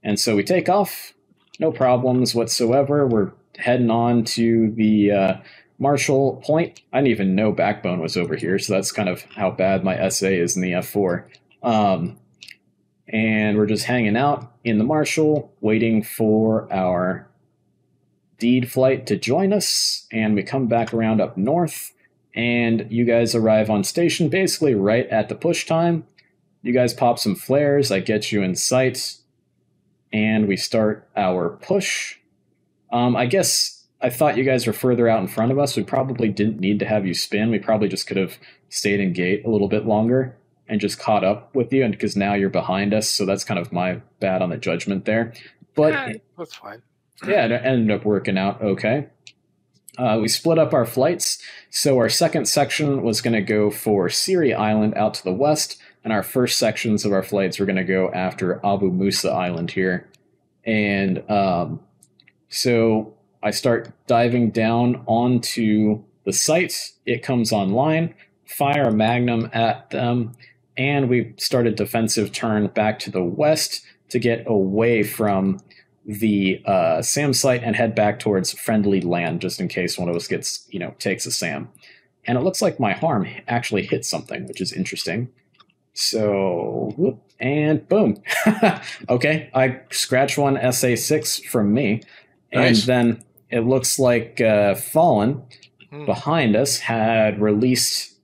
And so we take off, no problems whatsoever. We're heading on to the Marshall Point. I didn't even know Backbone was over here, so that's kind of how bad my SA is in the F4. And we're just hanging out in the Marshall, waiting for our Deed flight to join us, and we come back around up north, and you guys arrive on station basically right at the push time. You guys pop some flares, I get you in sight, and we start our push. I guess I thought you guys were further out in front of us. We probably didn't need to have you spin. We probably just could have stayed in gate a little bit longer and just caught up with you, and because now you're behind us, so that's kind of my bad on the judgment there. But yeah, that's fine. Yeah, it ended up working out okay. We split up our flights. So our second section was going to go for Siri Island out to the west, and our first sections of our flights were going to go after Abu Musa Island here. And so I start diving down onto the site. It comes online, fire a Magnum at them, and we start a defensive turn back to the west to get away from the SAM site and head back towards friendly land, just in case one of us gets, you know, takes a SAM. And it looks like my harm actually hit something, which is interesting. So, whoop, and boom. Okay, I scratch one SA-6 from me. Nice. And then it looks like Fallen behind us had released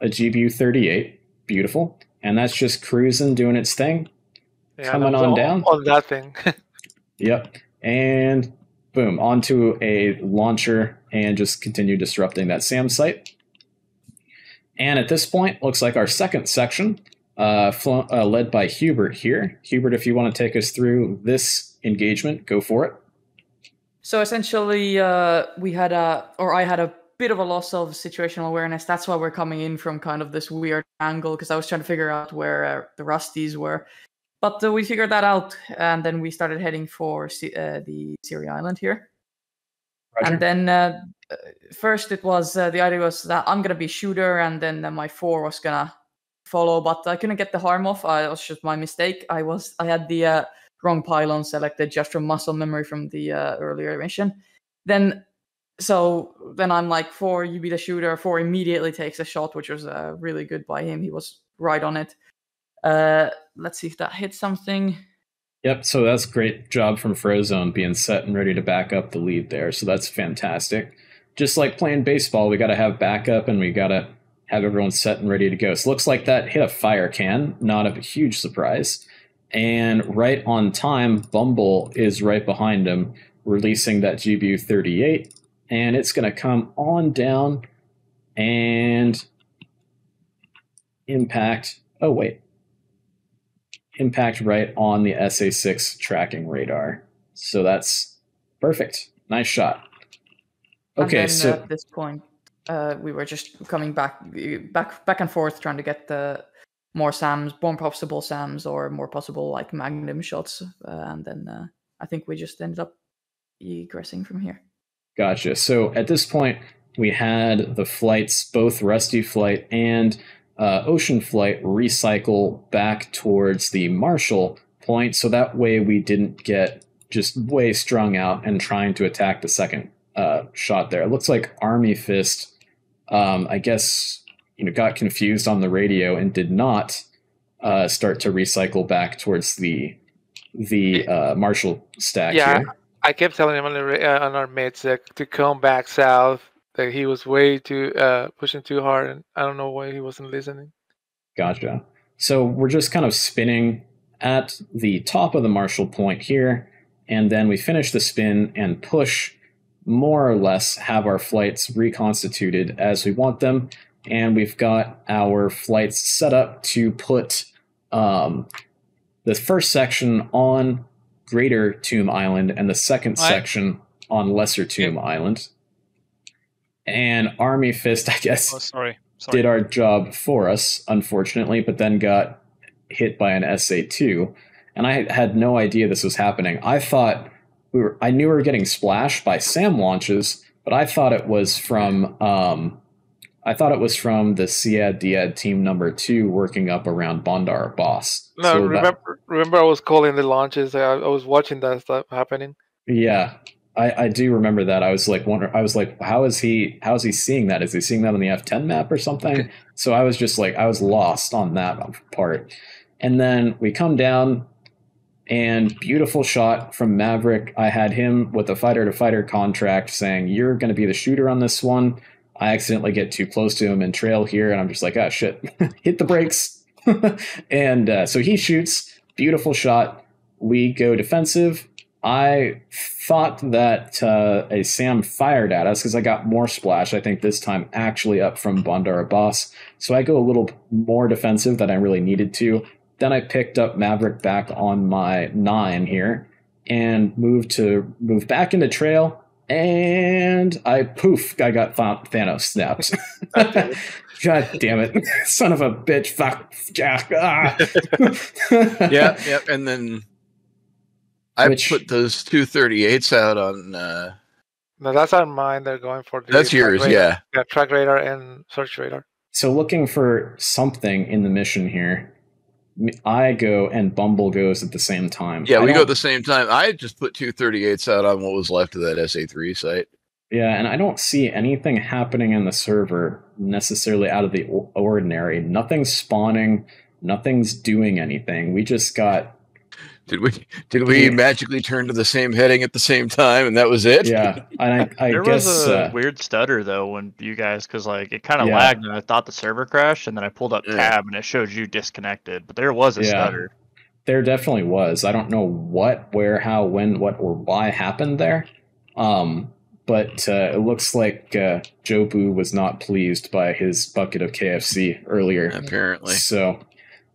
a GBU-38. Beautiful. And that's just cruising, doing its thing. Yeah, coming on down. On that thing. Yep, and boom, onto a launcher and just continue disrupting that SAM site. And at this point, looks like our second section, led by Hubert here. Hubert, if you want to take us through this engagement, go for it. So essentially, I had a bit of a loss of situational awareness. That's why we're coming in from kind of this weird angle, because I was trying to figure out where the Rusties were. But we figured that out, and then we started heading for the Siri Island here. Roger. And then first it was, the idea was that I'm going to be shooter, and then my 4 was going to follow, but I couldn't get the harm off. It was just my mistake. I had the wrong pylon selected just from muscle memory from the earlier mission. So then I'm like, 4, you be the shooter. 4 immediately takes a shot, which was really good by him. He was right on it. Let's see if that hit something. Yep, so that's great job from Frozone being set and ready to back up the lead there. So that's fantastic. Just like playing baseball, we got to have backup and we got to have everyone set and ready to go. So looks like that hit a fire can, not a huge surprise. And right on time, Bumble is right behind him, releasing that GBU-38. And it's going to come on down and impact. Oh, wait. Impact right on the SA-6 tracking radar. So that's perfect. Nice shot. Okay, and then, so at this point, we were just coming back and forth, trying to get the more SAMs, more possible SAMs, or more possible like Magnum shots, and then I think we just ended up egressing from here. Gotcha. So at this point, we had the flights, both Rusty Flight and Ocean Flight, recycle back towards the Marshall Point, so that way we didn't get just way strung out and trying to attack the second shot there. It looks like Army Fist I guess, you know, got confused on the radio and did not start to recycle back towards the Marshall stack. Yeah, here. I kept telling him on our mids to come back south. That he was way too pushing too hard, and I don't know why he wasn't listening. Gotcha. So we're just kind of spinning at the top of the Marshall point here, and then we finish the spin and push, more or less have our flights reconstituted as we want them, and we've got our flights set up to put the first section on Greater Tomb Island and the second section on Lesser Tomb Island. And Army Fist, I guess, did our job for us, unfortunately, but then got hit by an SA-2. And I had no idea this was happening. I thought I knew we were getting splashed by SAM launches, but I thought it was from the SEAD-DEAD team number 2 working up around Bandar Abbas. No, so remember I was calling the launches. I was watching that stuff happening. Yeah. I do remember that. I was like, how is he seeing that? Is he seeing that on the F-10 map or something? Okay. So I was just like, I was lost on that part. And then we come down, and beautiful shot from Maverick. I had him with a fighter-to-fighter contract saying, you're going to be the shooter on this one. I accidentally get too close to him and trail here, and I'm just like, oh, shit. Hit the brakes. And so he shoots. Beautiful shot. We go defensive. I thought that a SAM fired at us because I got more splash, I think, this time actually up from Bandar Abbas. So I go a little more defensive than I really needed to. Then I picked up Maverick back on my 9 here and moved back into trail. And I got Thanos snapped. God damn it. Son of a bitch. Fuck. Yeah. Yep. And then I put those 238s out on. No, that's not mine. They're going for. That's yours, yeah. Yeah, track radar and search radar. So looking for something in the mission here, I go and Bumble goes at the same time. Yeah, we go at the same time. I just put 238s out on what was left of that SA-3 site. Yeah, and I don't see anything happening in the server necessarily out of the ordinary. Nothing's spawning. Nothing's doing anything. We just got. Did we magically turn to the same heading at the same time, and that was it? Yeah, and I there guess, was a weird stutter though when you guys, because like it kind of lagged, and I thought the server crashed, and then I pulled up tab, and it showed you disconnected, but there was a stutter. There definitely was. I don't know what, where, how, when, what, or why happened there, but it looks like Jobu was not pleased by his bucket of KFC earlier. Apparently, so.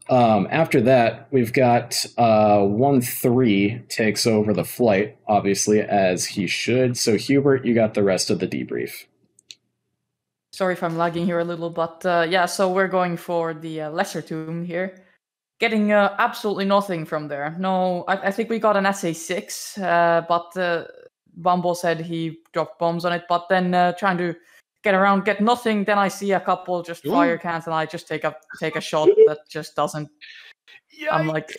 After that, we've got 1-3 takes over the flight, obviously, as he should. So, Hubert, you got the rest of the debrief. Sorry if I'm lagging here a little, but yeah, so we're going for the Lesser Tomb here. Getting absolutely nothing from there. No, I think we got an SA-6, but Bumble said he dropped bombs on it, but then trying to get around, get nothing. Then I see a couple just fire cans, and I just take a shot that just doesn't. Yikes. I'm like,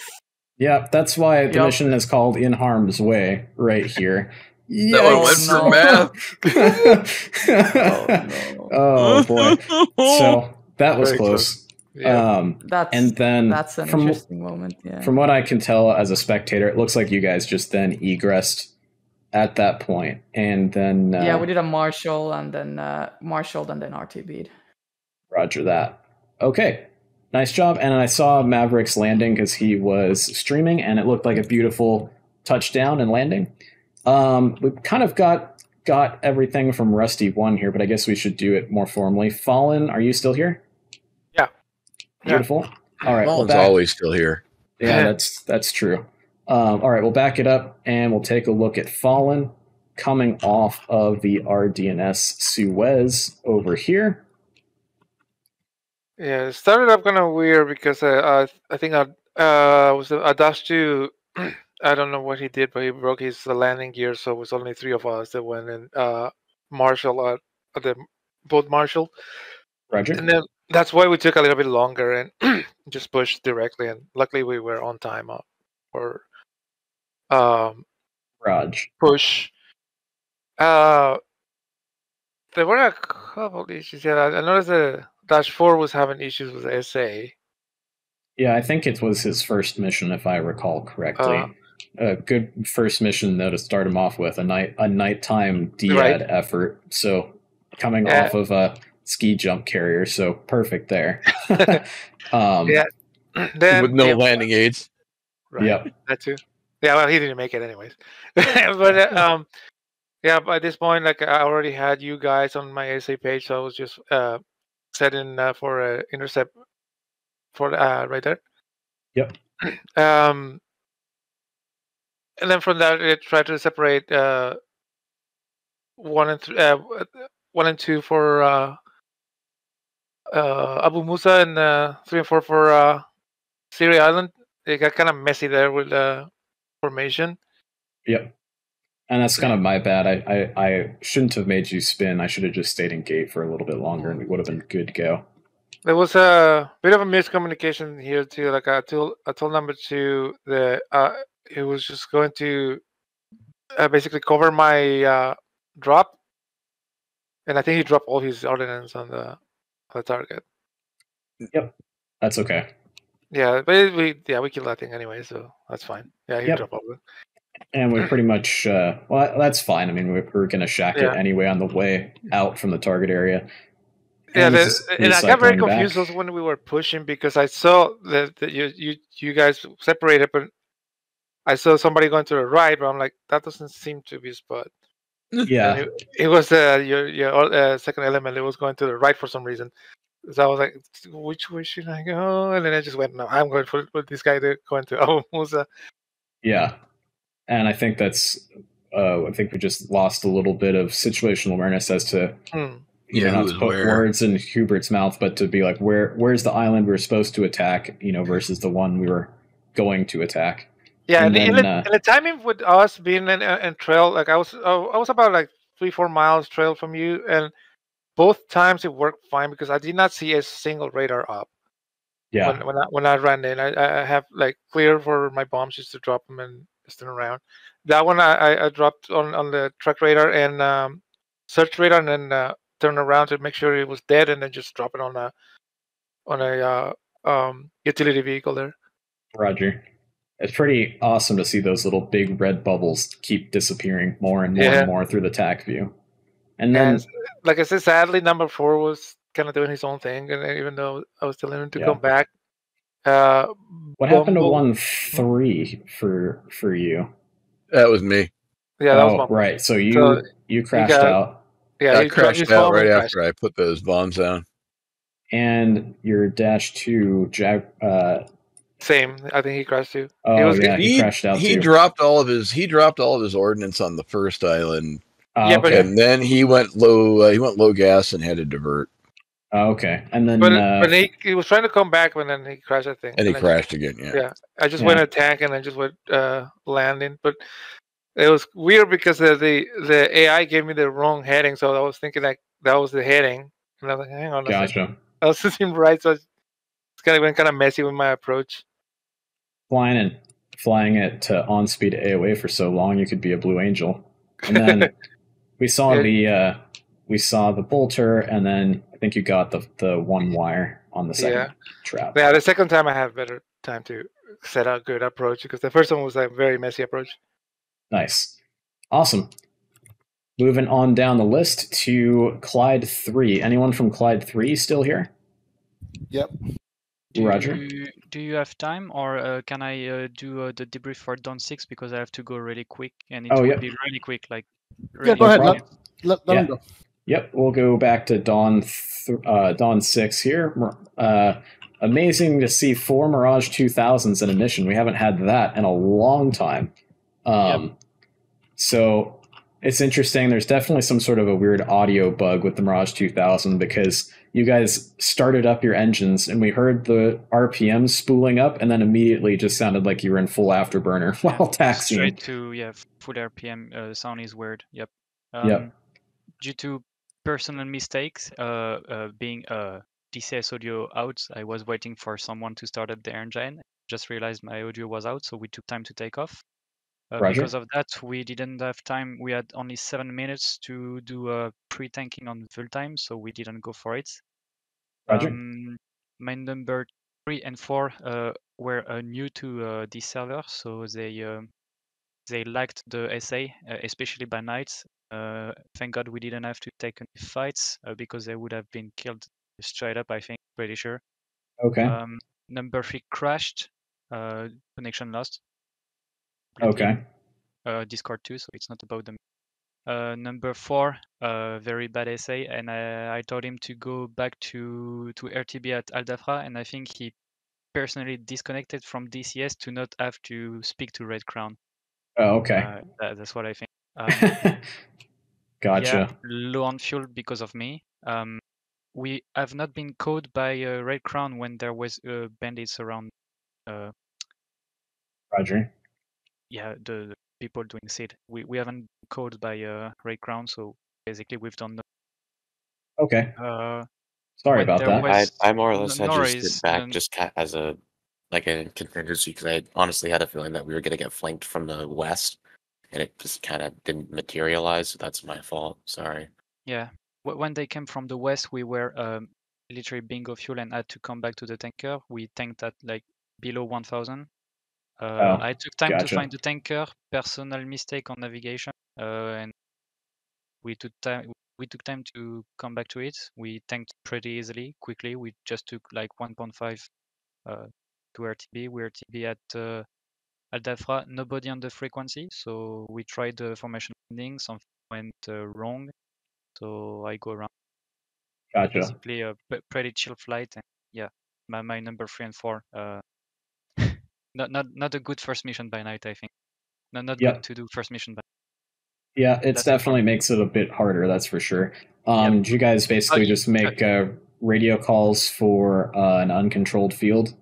yeah, that's why the mission is called "In Harm's Way" right here. That one went for math. Oh boy! So that was close. Yeah. And then that's an interesting moment. Yeah. From what I can tell as a spectator, it looks like you guys just then egressed at that point, and then yeah, we did a Marshall, and then RTB'd. Roger that. Okay, nice job. And I saw Maverick's landing because he was streaming, and it looked like a beautiful touchdown and landing. We kind of got everything from Rusty 1 here, but I guess we should do it more formally. Fallen, are you still here? Yeah. Beautiful. Yeah. All right. Fallen's always still here. Yeah, that's true. All right, we'll back it up, and we'll take a look at Fallen coming off of the RDNS Suez over here. Yeah, it started up kind of weird because I think I dashed to, I don't know what he did, but he broke his landing gear, so it was only 3 of us that went in. Marshall at the boat Marshall. Roger. And then that's why we took a little bit longer and just pushed directly, and luckily we were on time up. Or Raj. Push. There were a couple of issues. Yeah, I noticed that Dash 4 was having issues with SA. Yeah, I think it was his first mission, if I recall correctly. A good first mission, though, to start him off with, a nighttime DAD effort. So coming off of a ski jump carrier, so perfect there. Then, with no landing aids. Right. Yep. That too. Yeah, well, he didn't make it anyways. But yeah, by this point, like I already had you guys on my SA page, so I was just setting for an intercept for right there. Yep. And then from that, it tried to separate one and two for Abu Musa, and 3 and 4 for Siri Island. It got kind of messy there with the formation. Yep. And that's kind of my bad. I shouldn't have made you spin. I should have just stayed in gate for a little bit longer, and we would have been good to go. There was a bit of a miscommunication here too. Like I told number two that it was just going to basically cover my drop, and I think he dropped all his ordnance on the target. Yep, that's okay. Yeah, but we killed that thing anyway, so that's fine. Yeah, he dropped all of it. And we pretty much, well, that's fine. I mean, we're going to shack it anyway on the way out from the target area. And yeah, and I got very confused also when we were pushing, because I saw that you guys separated, but I saw somebody going to the right, but I'm like, that doesn't seem to be a spot. Yeah. It was your second element. It was going to the right for some reason. So I was like, which way should I go? And then I just went, no, I'm going for this guy going to Abu Musa. Yeah. And I think that's, I think we just lost a little bit of situational awareness as to, not to put words in Hubert's mouth, but to be like, where's the island we were supposed to attack, versus the one we were going to attack. Yeah, and the timing with us being in trail, like I was about like 3-4 miles trail from you, and both times it worked fine because I did not see a single radar up. Yeah. When I ran in, I have like clear for my bombs just to drop them and. Around that one, I dropped on the track radar and search radar, and then turned around to make sure it was dead, and then just drop it on a utility vehicle there. Roger. It's pretty awesome to see those little big red bubbles keep disappearing more and more and more through the TAC view. And then, like I said, sadly, number 4 was kind of doing his own thing, and even though I was telling him to come back. What happened to 1-3 for you? That was me. Yeah, that was right. So you crashed out. Yeah, I crashed out right after I put those bombs down. And your -2 Jag. Same. I think he crashed too. Oh yeah, he crashed out. He dropped all of his. He dropped all of his ordnance on the first island. Yeah, but then he went low. He went low gas and had to divert. Oh, okay, and then but he was trying to come back, and then he crashed that thing. And he crashed again, yeah. Yeah, I just went attack, and I just went landing. But it was weird because the AI gave me the wrong heading, so I was thinking like that was the heading, and I was like, hang on, gotcha. I was sitting right, so it's kind of messy with my approach. Flying it to on-speed AOA for so long, you could be a Blue Angel. And then we saw the bolter, and then. I think you got the one wire on the second trap. Yeah, the second time I have better time to set a good approach, because the first one was like a very messy approach. Nice. Awesome. Moving on down the list to Clyde 3. Anyone from Clyde 3 still here? Yep. Roger. Do you have time, or can I do the debrief for Dawn 6, because I have to go really quick, and it will be really quick. Like, really go ahead. Let him go. Yep, we'll go back to Dawn 6 here. Amazing to see 4 Mirage 2000s in a mission. We haven't had that in a long time. So it's interesting. There's definitely some sort of a weird audio bug with the Mirage 2000, because you guys started up your engines, and we heard the RPMs spooling up, and then immediately just sounded like you were in full afterburner while taxiing. Straight to, full RPM sound is weird. Yep. Due to personal mistakes, being DCS audio out, I was waiting for someone to start up the engine. Just realized my audio was out, so we took time to take off. Because of that, we didn't have time. We had only 7 minutes to do a pre-tanking on full time, so we didn't go for it. Main number 3 and 4 were new to this server, so they lacked the SA, especially by night. Thank God we didn't have to take any fights because they would have been killed straight up, I think, pretty sure. Okay. Number 3 crashed, connection lost. Okay. Discord too, so it's not about them. Number 4, very bad essay, and I told him to go back to RTB at Al Dhafra, and I think he personally disconnected from DCS to not have to speak to Red Crown. Oh, okay. That's what I think. Gotcha. Yeah, low on fuel because of me. We have not been caught by Red Crown when there was bandits around. Roger. Yeah, the people doing SID. We haven't been caught by Red Crown, so basically we've done that. Okay. Sorry about that. I more or less had just sit back just as a contingency, because I honestly had a feeling that we were going to get flanked from the west, and it just kind of didn't materialize, so that's my fault. Sorry. Yeah. When they came from the west, we were literally bingo fuel and had to come back to the tanker. We tanked at like below 1,000. I took time to find the tanker. Personal mistake on navigation, and we took time to come back to it. We tanked pretty easily, quickly. We just took like 1.5 to RTB. We're RTB at Al Dhafra. Nobody on the frequency, so we tried the formation landing. Something went wrong, so I go around. Gotcha. Basically, a pretty chill flight, and yeah, my number 3 and 4. Not a good first mission by night, I think. Not good to do first mission by night. Yeah, it definitely makes it a bit harder, that's for sure. Did you guys basically just make radio calls for an uncontrolled field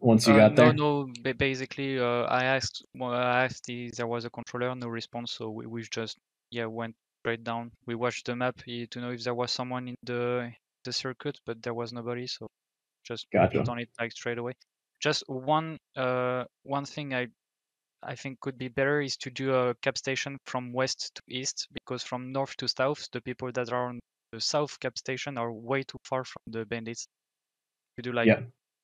once you got there? No, basically, I asked if there was a controller, no response, so we just went straight down. We watched the map to know if there was someone in the circuit, but there was nobody, so just put on it like straight away. Just one thing I think could be better is to do a cap station from west to east, because from north to south, the people that are on the south cap station are way too far from the bandits. You do like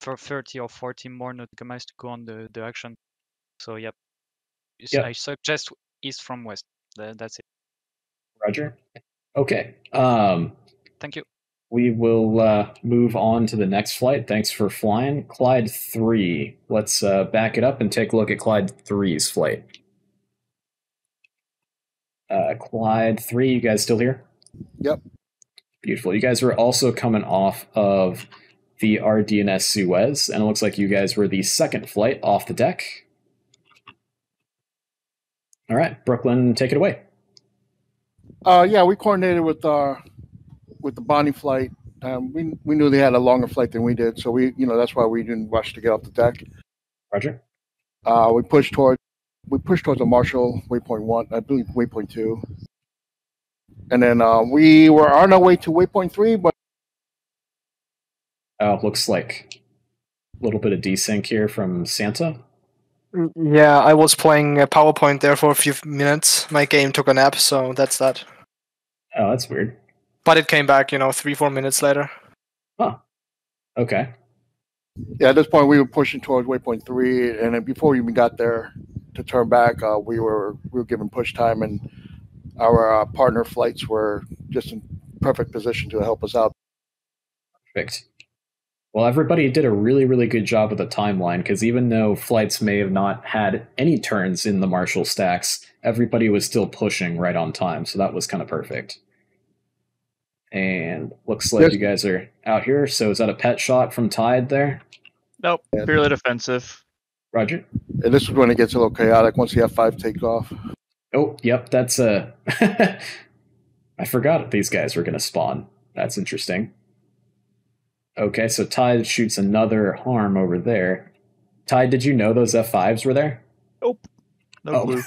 for 30 or 40 more nautical miles to go on the action. So I suggest east from west. That's it. Roger. Okay. Thank you. We will move on to the next flight. Thanks for flying. Clyde 3. Let's back it up and take a look at Clyde 3's flight. Clyde 3, you guys still here? Yep. Beautiful. You guys were also coming off of the RDNS Suez, and it looks like you guys were the second flight off the deck. All right, Brooklyn, take it away. We coordinated with the Bonnie flight. We knew they had a longer flight than we did, so that's why we didn't rush to get off the deck. Roger. We pushed towards the Marshall waypoint 1, I believe waypoint 2, and then we were on our way to waypoint 3, but looks like a little bit of desync here from Santa. Yeah, I was playing PowerPoint there for a few minutes. My game took a nap, so that's that. Oh, that's weird. But it came back, 3-4 minutes later. Huh. Okay. Yeah, at this point, we were pushing towards waypoint 3, and then before we even got there to turn back, we were given push time, and our partner flights were just in perfect position to help us out. Perfect. Well, everybody did a really, really good job with the timeline, because even though flights may have not had any turns in the Marshall stacks, everybody was still pushing right on time, so that was kind of perfect. And looks like you guys are out here. So is that a pet shot from Tide there? Nope. Purely defensive. Roger. And this is when it gets a little chaotic once you have 5 takes off. Oh, yep. That's a... I forgot these guys were going to spawn. That's interesting. Okay, so Tide shoots another harm over there. Tide, did you know those F5s were there? Nope. No clue.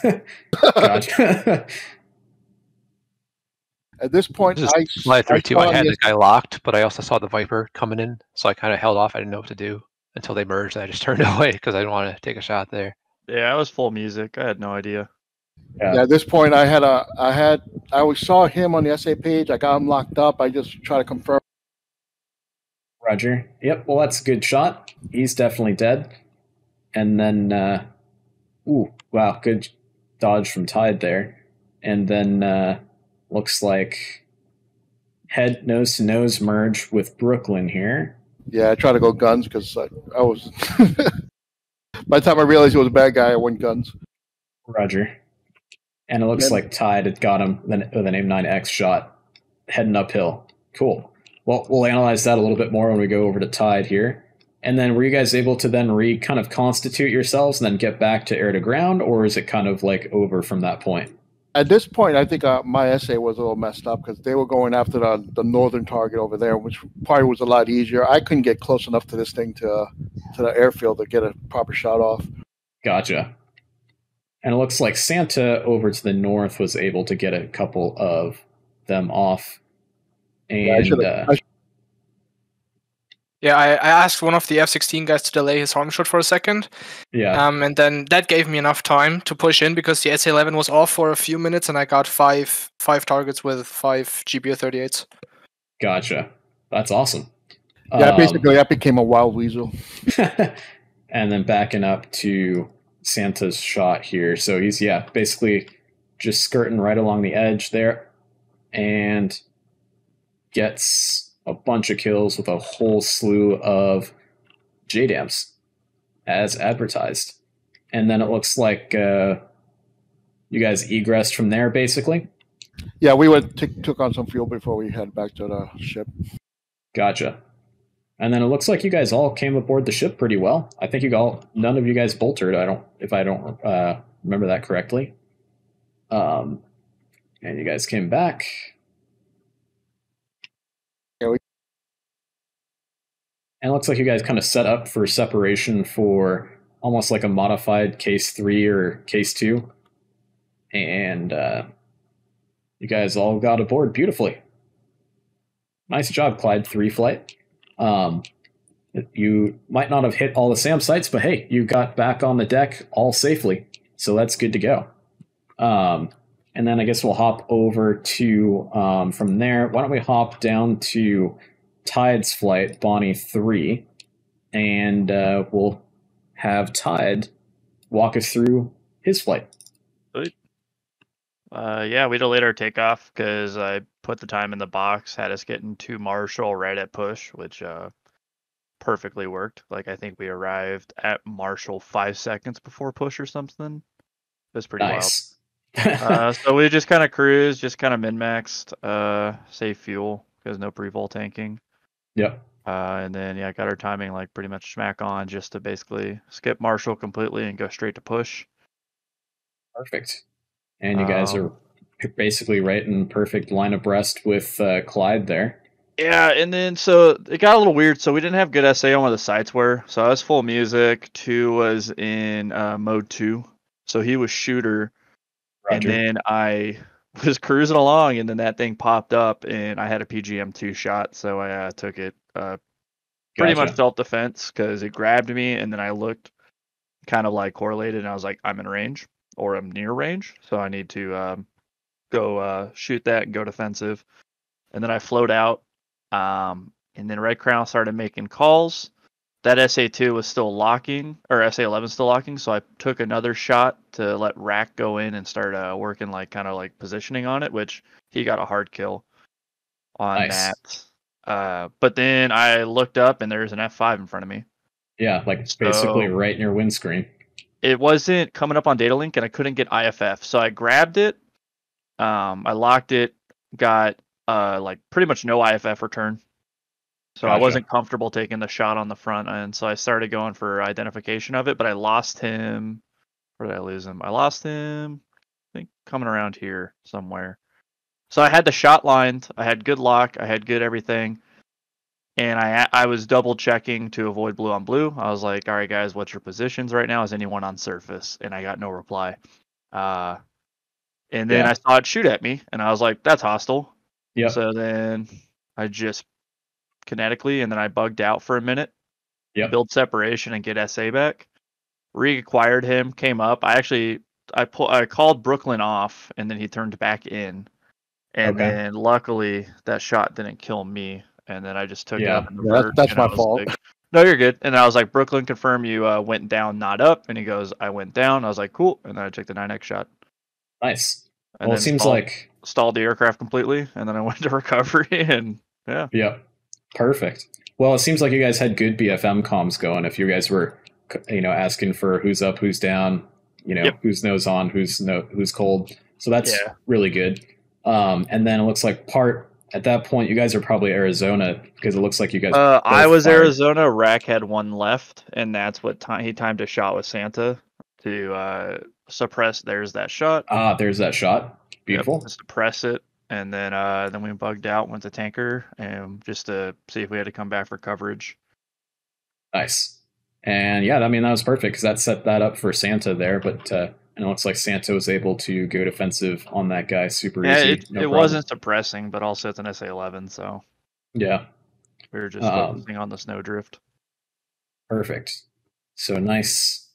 Gotcha. At this point, this is Flight 3-2. I had the guy locked, but I also saw the Viper coming in, so I kind of held off. I didn't know what to do until they merged, and I just turned away because I didn't want to take a shot there. Yeah, I was full music. I had no idea. Yeah. At this point, I saw him on the SA page. I got him locked up. I just try to confirm. Roger. Yep. Well, that's a good shot. He's definitely dead. And then, ooh, wow, good dodge from Tide there. And then looks like head nose to nose merge with Brooklyn here. Yeah, I try to go guns because I was. By the time I realized he was a bad guy, I went guns. Roger. And it looks like Tide had got him with an AIM-9X shot heading uphill. Cool. Well, we'll analyze that a little bit more when we go over to Tide here. And then were you guys able to then kind of constitute yourselves and then get back to air to ground, or is it kind of like over from that point? At this point, I think my SA was a little messed up because they were going after the northern target over there, which probably was a lot easier. I couldn't get close enough to this thing to the airfield to get a proper shot off. Gotcha. And it looks like Santa over to the north was able to get a couple of them off. And I asked one of the F-16 guys to delay his arm shot for a second. Yeah. And then that gave me enough time to push in because the SA-11 was off for a few minutes, and I got five targets with 5 GBU-38s. Gotcha. That's awesome. Yeah, basically that became a wild weasel. And then backing up to Santa's shot here, so he's basically just skirting right along the edge there and gets a bunch of kills with a whole slew of JDAMs as advertised. And then it looks like you guys egressed from there basically. Yeah, we took on some fuel before we head back to the ship. Gotcha. And then it looks like you guys all came aboard the ship pretty well. I think none of you guys boltered. If I don't remember that correctly. And you guys came back. Yeah, and it looks like you guys kind of set up for separation for almost like a modified case 3 or case 2. And you guys all got aboard beautifully. Nice job, Clyde 3 flight. You might not have hit all the SAM sites, but hey, you got back on the deck all safely. So that's good to go. And then I guess we'll hop over to, from there, why don't we hop down to Tide's flight, Bonnie 3, and we'll have Tide walk us through his flight. Yeah, we delayed our takeoff because I put the time in the box, had us getting to Marshall right at push, which perfectly worked. Like, I think we arrived at Marshall 5 seconds before push or something. It was pretty nice. Wild. So we just kind of cruised, just kind of min-maxed, save fuel because no pre-vol tanking. Yeah. And then, yeah, got our timing like pretty much smack on just to basically skip Marshall completely and go straight to push. Perfect. And you guys are basically right in perfect line abreast with Clyde there. Yeah, and then so it got a little weird. So we didn't have good SA on where the sites were. So I was full music. 2 was in mode 2. So he was shooter. Roger. And then I was cruising along, and then that thing popped up, and I had a PGM-2 shot. So I took it pretty much self-defense because it grabbed me, and then I looked kind of like correlated, and I was like, I'm in range. Or I'm near range, so I need to go shoot that and go defensive. And then I float out, and then Red Crown started making calls. That SA-2 was still locking, or SA-11 still locking, so I took another shot to let Rack go in and start working, like kind of like positioning on it, which he got a hard kill on that. But then I looked up, and there's an F-5 in front of me. Yeah, like basically right in your windscreen. It wasn't coming up on data link, and I couldn't get IFF. So I grabbed it, I locked it, got like pretty much no IFF return. So I wasn't comfortable taking the shot on the front end. So I started going for identification of it, but I lost him. Where did I lose him? I lost him, I think, coming around here somewhere. So I had the shot lined. I had good lock. I had good everything. And I was double checking to avoid blue on blue. I was like, all right, guys, what's your positions right now? Is anyone on surface? And I got no reply. And then I saw it shoot at me, and I was like, that's hostile. Yeah. So then I just kinetically, and then I bugged out for a minute, build separation and get SA back. reacquired him, came up. I called Brooklyn off, and then he turned back in. And then luckily that shot didn't kill me, and then I just took it up in the vert. That's my fault. Like, no, you're good. And I was like, Brooklyn, confirm you went down, not up. And he goes, I went down. I was like, cool. And then I took the 9X shot. Nice. And well, it seems like stalled the aircraft completely, and then I went to recovery, and yeah, perfect. Well, it seems like you guys had good BFM comms going. If you guys were, you know, asking for who's up, who's down, you know, who's nose on, who's cold. So that's really good. And then it looks like at that point, you guys are probably Arizona, because it looks like you guys. I was Arizona. Rack had one left, and that's what time he timed a shot with Santa to suppress. There's that shot. Ah, there's that shot. Beautiful. Yep, suppress it, and then we bugged out, went to tanker, and just to see if we had to come back for coverage. Nice. And yeah, I mean that was perfect because that set that up for Santa there, but. And it looks like Santo was able to go defensive on that guy super easy. It wasn't depressing, but also it's an SA-11, so... Yeah. We were just focusing on the snowdrift. Perfect. So nice.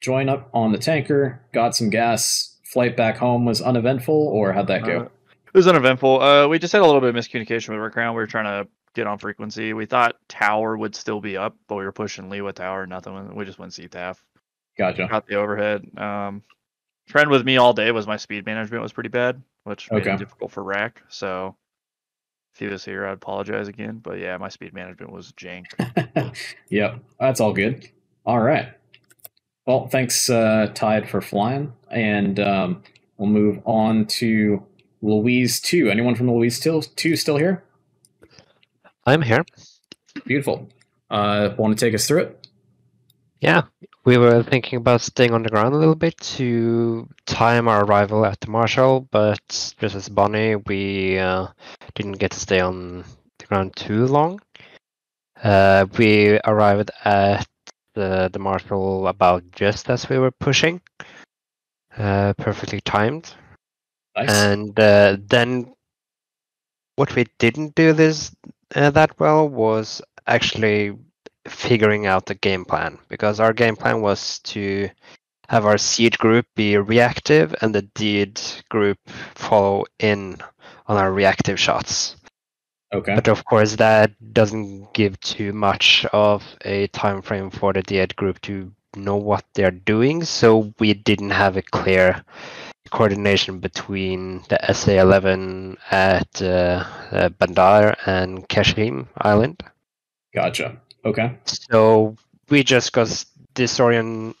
Join up on the tanker, got some gas. Flight back home was uneventful, or how'd that go? It was uneventful. We just had a little bit of miscommunication with Red Crown. We were trying to get on frequency. We thought tower would still be up, but we were pushing Lee with tower. Nothing. We just went CTAF. Gotcha. Got the overhead. Trend with me all day was my speed management was pretty bad, which made it difficult for Rack. So if he was here, I'd apologize again. But yeah, my speed management was jank. Yep, that's all good. All right. Well, thanks, Tide, for flying. And we'll move on to Louise 2. Anyone from Louise 2 still here? I'm here. Beautiful. Want to take us through it? Yeah. We were thinking about staying on the ground a little bit to time our arrival at the Marshall, but just as Bonnie, we didn't get to stay on the ground too long. We arrived at the Marshall about just as we were pushing, perfectly timed. Nice. And then what we didn't do that well was actually figuring out the game plan, because our game plan was to have our seed group be reactive and the deed group follow in on our reactive shots. Okay. But of course that doesn't give too much of a time frame for the deed group to know what they're doing, so we didn't have a clear coordination between the SA-11 at Bandar and Qeshm Island. Gotcha. Okay. So we just got disoriented,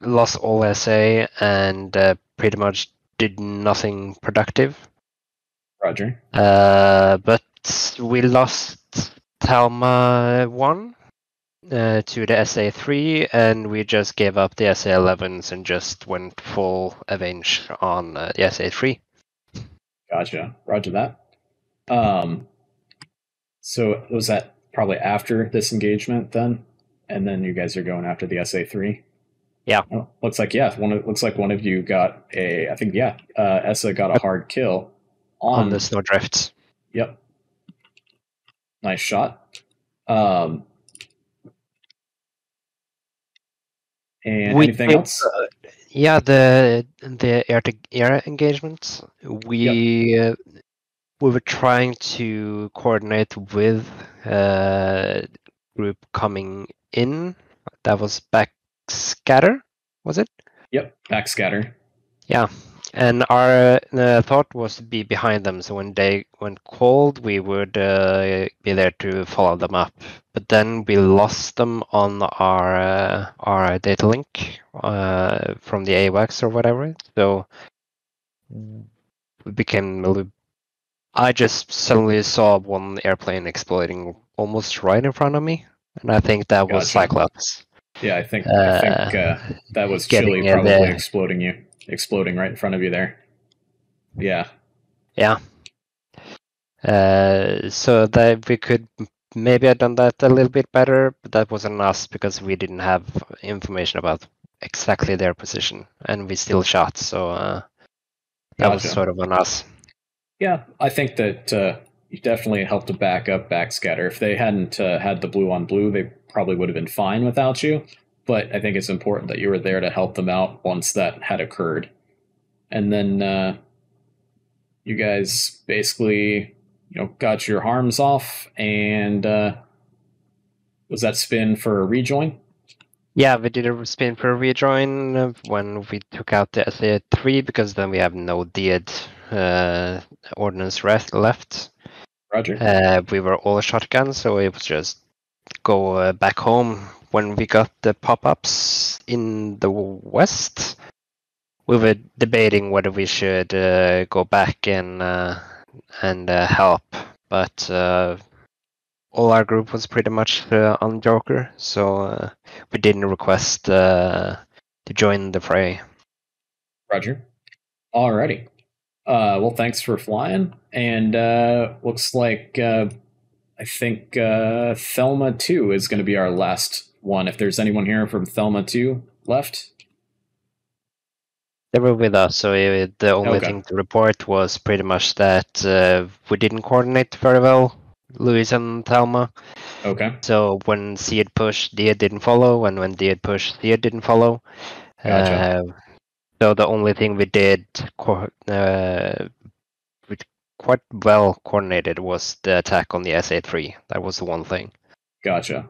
lost all SA, and pretty much did nothing productive. Roger. But we lost Talma 1 to the SA-3, and we just gave up the SA-11s and just went full avenge on the SA-3. Gotcha. Roger that. So was that probably after this engagement then, and then you guys are going after the SA-3? Yeah. Oh, looks like, yeah, one of you got a, I think, yeah, Essa got a hard kill on the snowdrifts. Yep. Nice shot. And anything else? Yeah, the air-to-air engagements. We were trying to coordinate with group coming in. That was backscatter, was it? Yep, backscatter. Yeah, and our thought was to be behind them, so when they went cold, we would be there to follow them up. But then we lost them on our data link from the AWACS or whatever, so we became a little. I just suddenly saw one airplane exploding almost right in front of me, and I think that was Cyclops. Yeah, I think that was Chile probably exploding right in front of you there. Yeah. Yeah. So that we could maybe have done that a little bit better, but that wasn't us because we didn't have information about exactly their position, and we still shot, so that was sort of on us. Yeah, I think that definitely helped to back up backscatter. If they hadn't had the blue on blue, they probably would have been fine without you. But I think it's important that you were there to help them out once that had occurred. And then you guys basically, got your harms off, and was that spin for a rejoin? Yeah, we did a spin for a rejoin when we took out the SA-3, because then we have no DEAD ordnance left. Roger. We were all shotguns, so it was just go back home. When we got the pop-ups in the west, we were debating whether we should go back and help, but all our group was pretty much on Joker, so we didn't request to join the fray. Roger. Alrighty. Well, thanks for flying, and looks like I think Thelma 2 is going to be our last one. If there's anyone here from Thelma 2 left? They were with us, so the only thing to report was pretty much that we didn't coordinate very well, Louis and Thelma. Okay. So when Seed pushed, Dia didn't follow, and when Dia pushed, Dia didn't follow. Gotcha. So the only thing we did quite well coordinated was the attack on the SA-3. That was the one thing. Gotcha.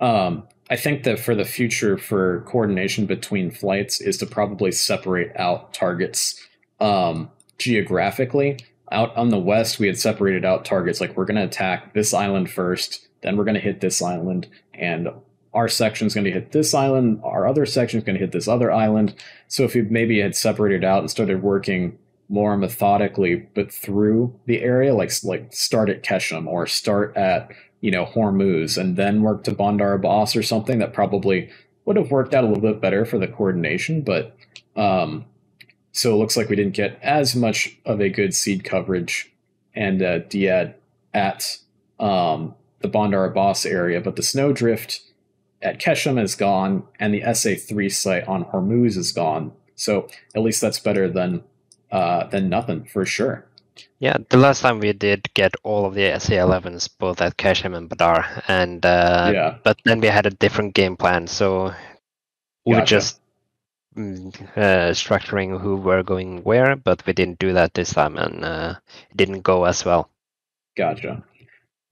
I think that for the future, for coordination between flights, is to probably separate out targets geographically. Out on the west, we had separated out targets. Like, we're going to attack this island first, then we're going to hit this island, and our section's going to hit this island, our other section's going to hit this other island. So if you maybe had separated out and started working more methodically, but through the area, like start at Qeshm or start at, Hormuz, and then work to Bandar Abbas or something, that probably would have worked out a little bit better for the coordination. But so it looks like we didn't get as much of a good seed coverage and DEAD at the Bandar Abbas area, but the snowdrift at Qeshm is gone, and the SA-3 site on Hormuz is gone. So at least that's better than nothing, for sure. Yeah, the last time we did get all of the SA-11s, both at Qeshm and Badar, and but then we had a different game plan, so we were just structuring who were going where, but we didn't do that this time, and it didn't go as well. Gotcha.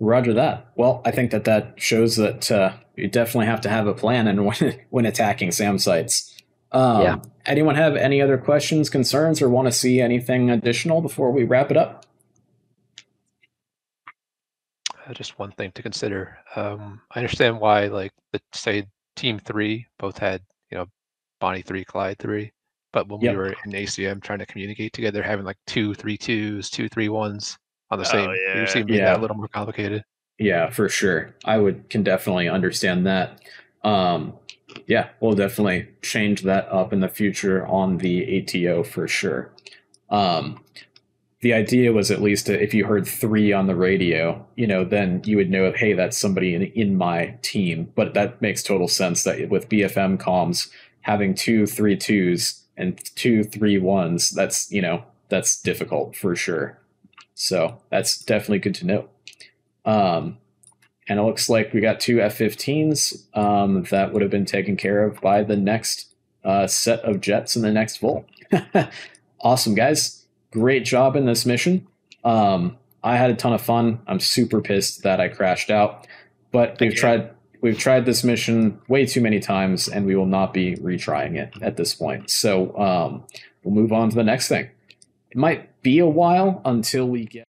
Roger that. Well, I think that shows that you definitely have to have a plan and when attacking SAM sites. Anyone have any other questions, concerns, or want to see anything additional before we wrap it up? Just one thing to consider. I understand why, say Team 3 both had, Bonnie 3, Clyde 3, but when we were in ACM trying to communicate together, having 2 3-2s, 2 3-1s on the same, it seemed to be a little more complicated. Yeah, for sure. I can definitely understand that. Yeah, we'll definitely change that up in the future on the ATO for sure. The idea was, at least if you heard 3 on the radio, then you would know, hey, that's somebody in my team. But that makes total sense that with BFM comms having 2 3-2s and 2 3-1s, that's, that's difficult for sure. So that's definitely good to know. And it looks like we got 2 F-15s that would have been taken care of by the next set of jets in the next vol. Awesome, guys. Great job in this mission. I had a ton of fun. I'm super pissed that I crashed out. But we've tried this mission way too many times, and we will not be retrying it at this point. So we'll move on to the next thing. It might be a while until we get...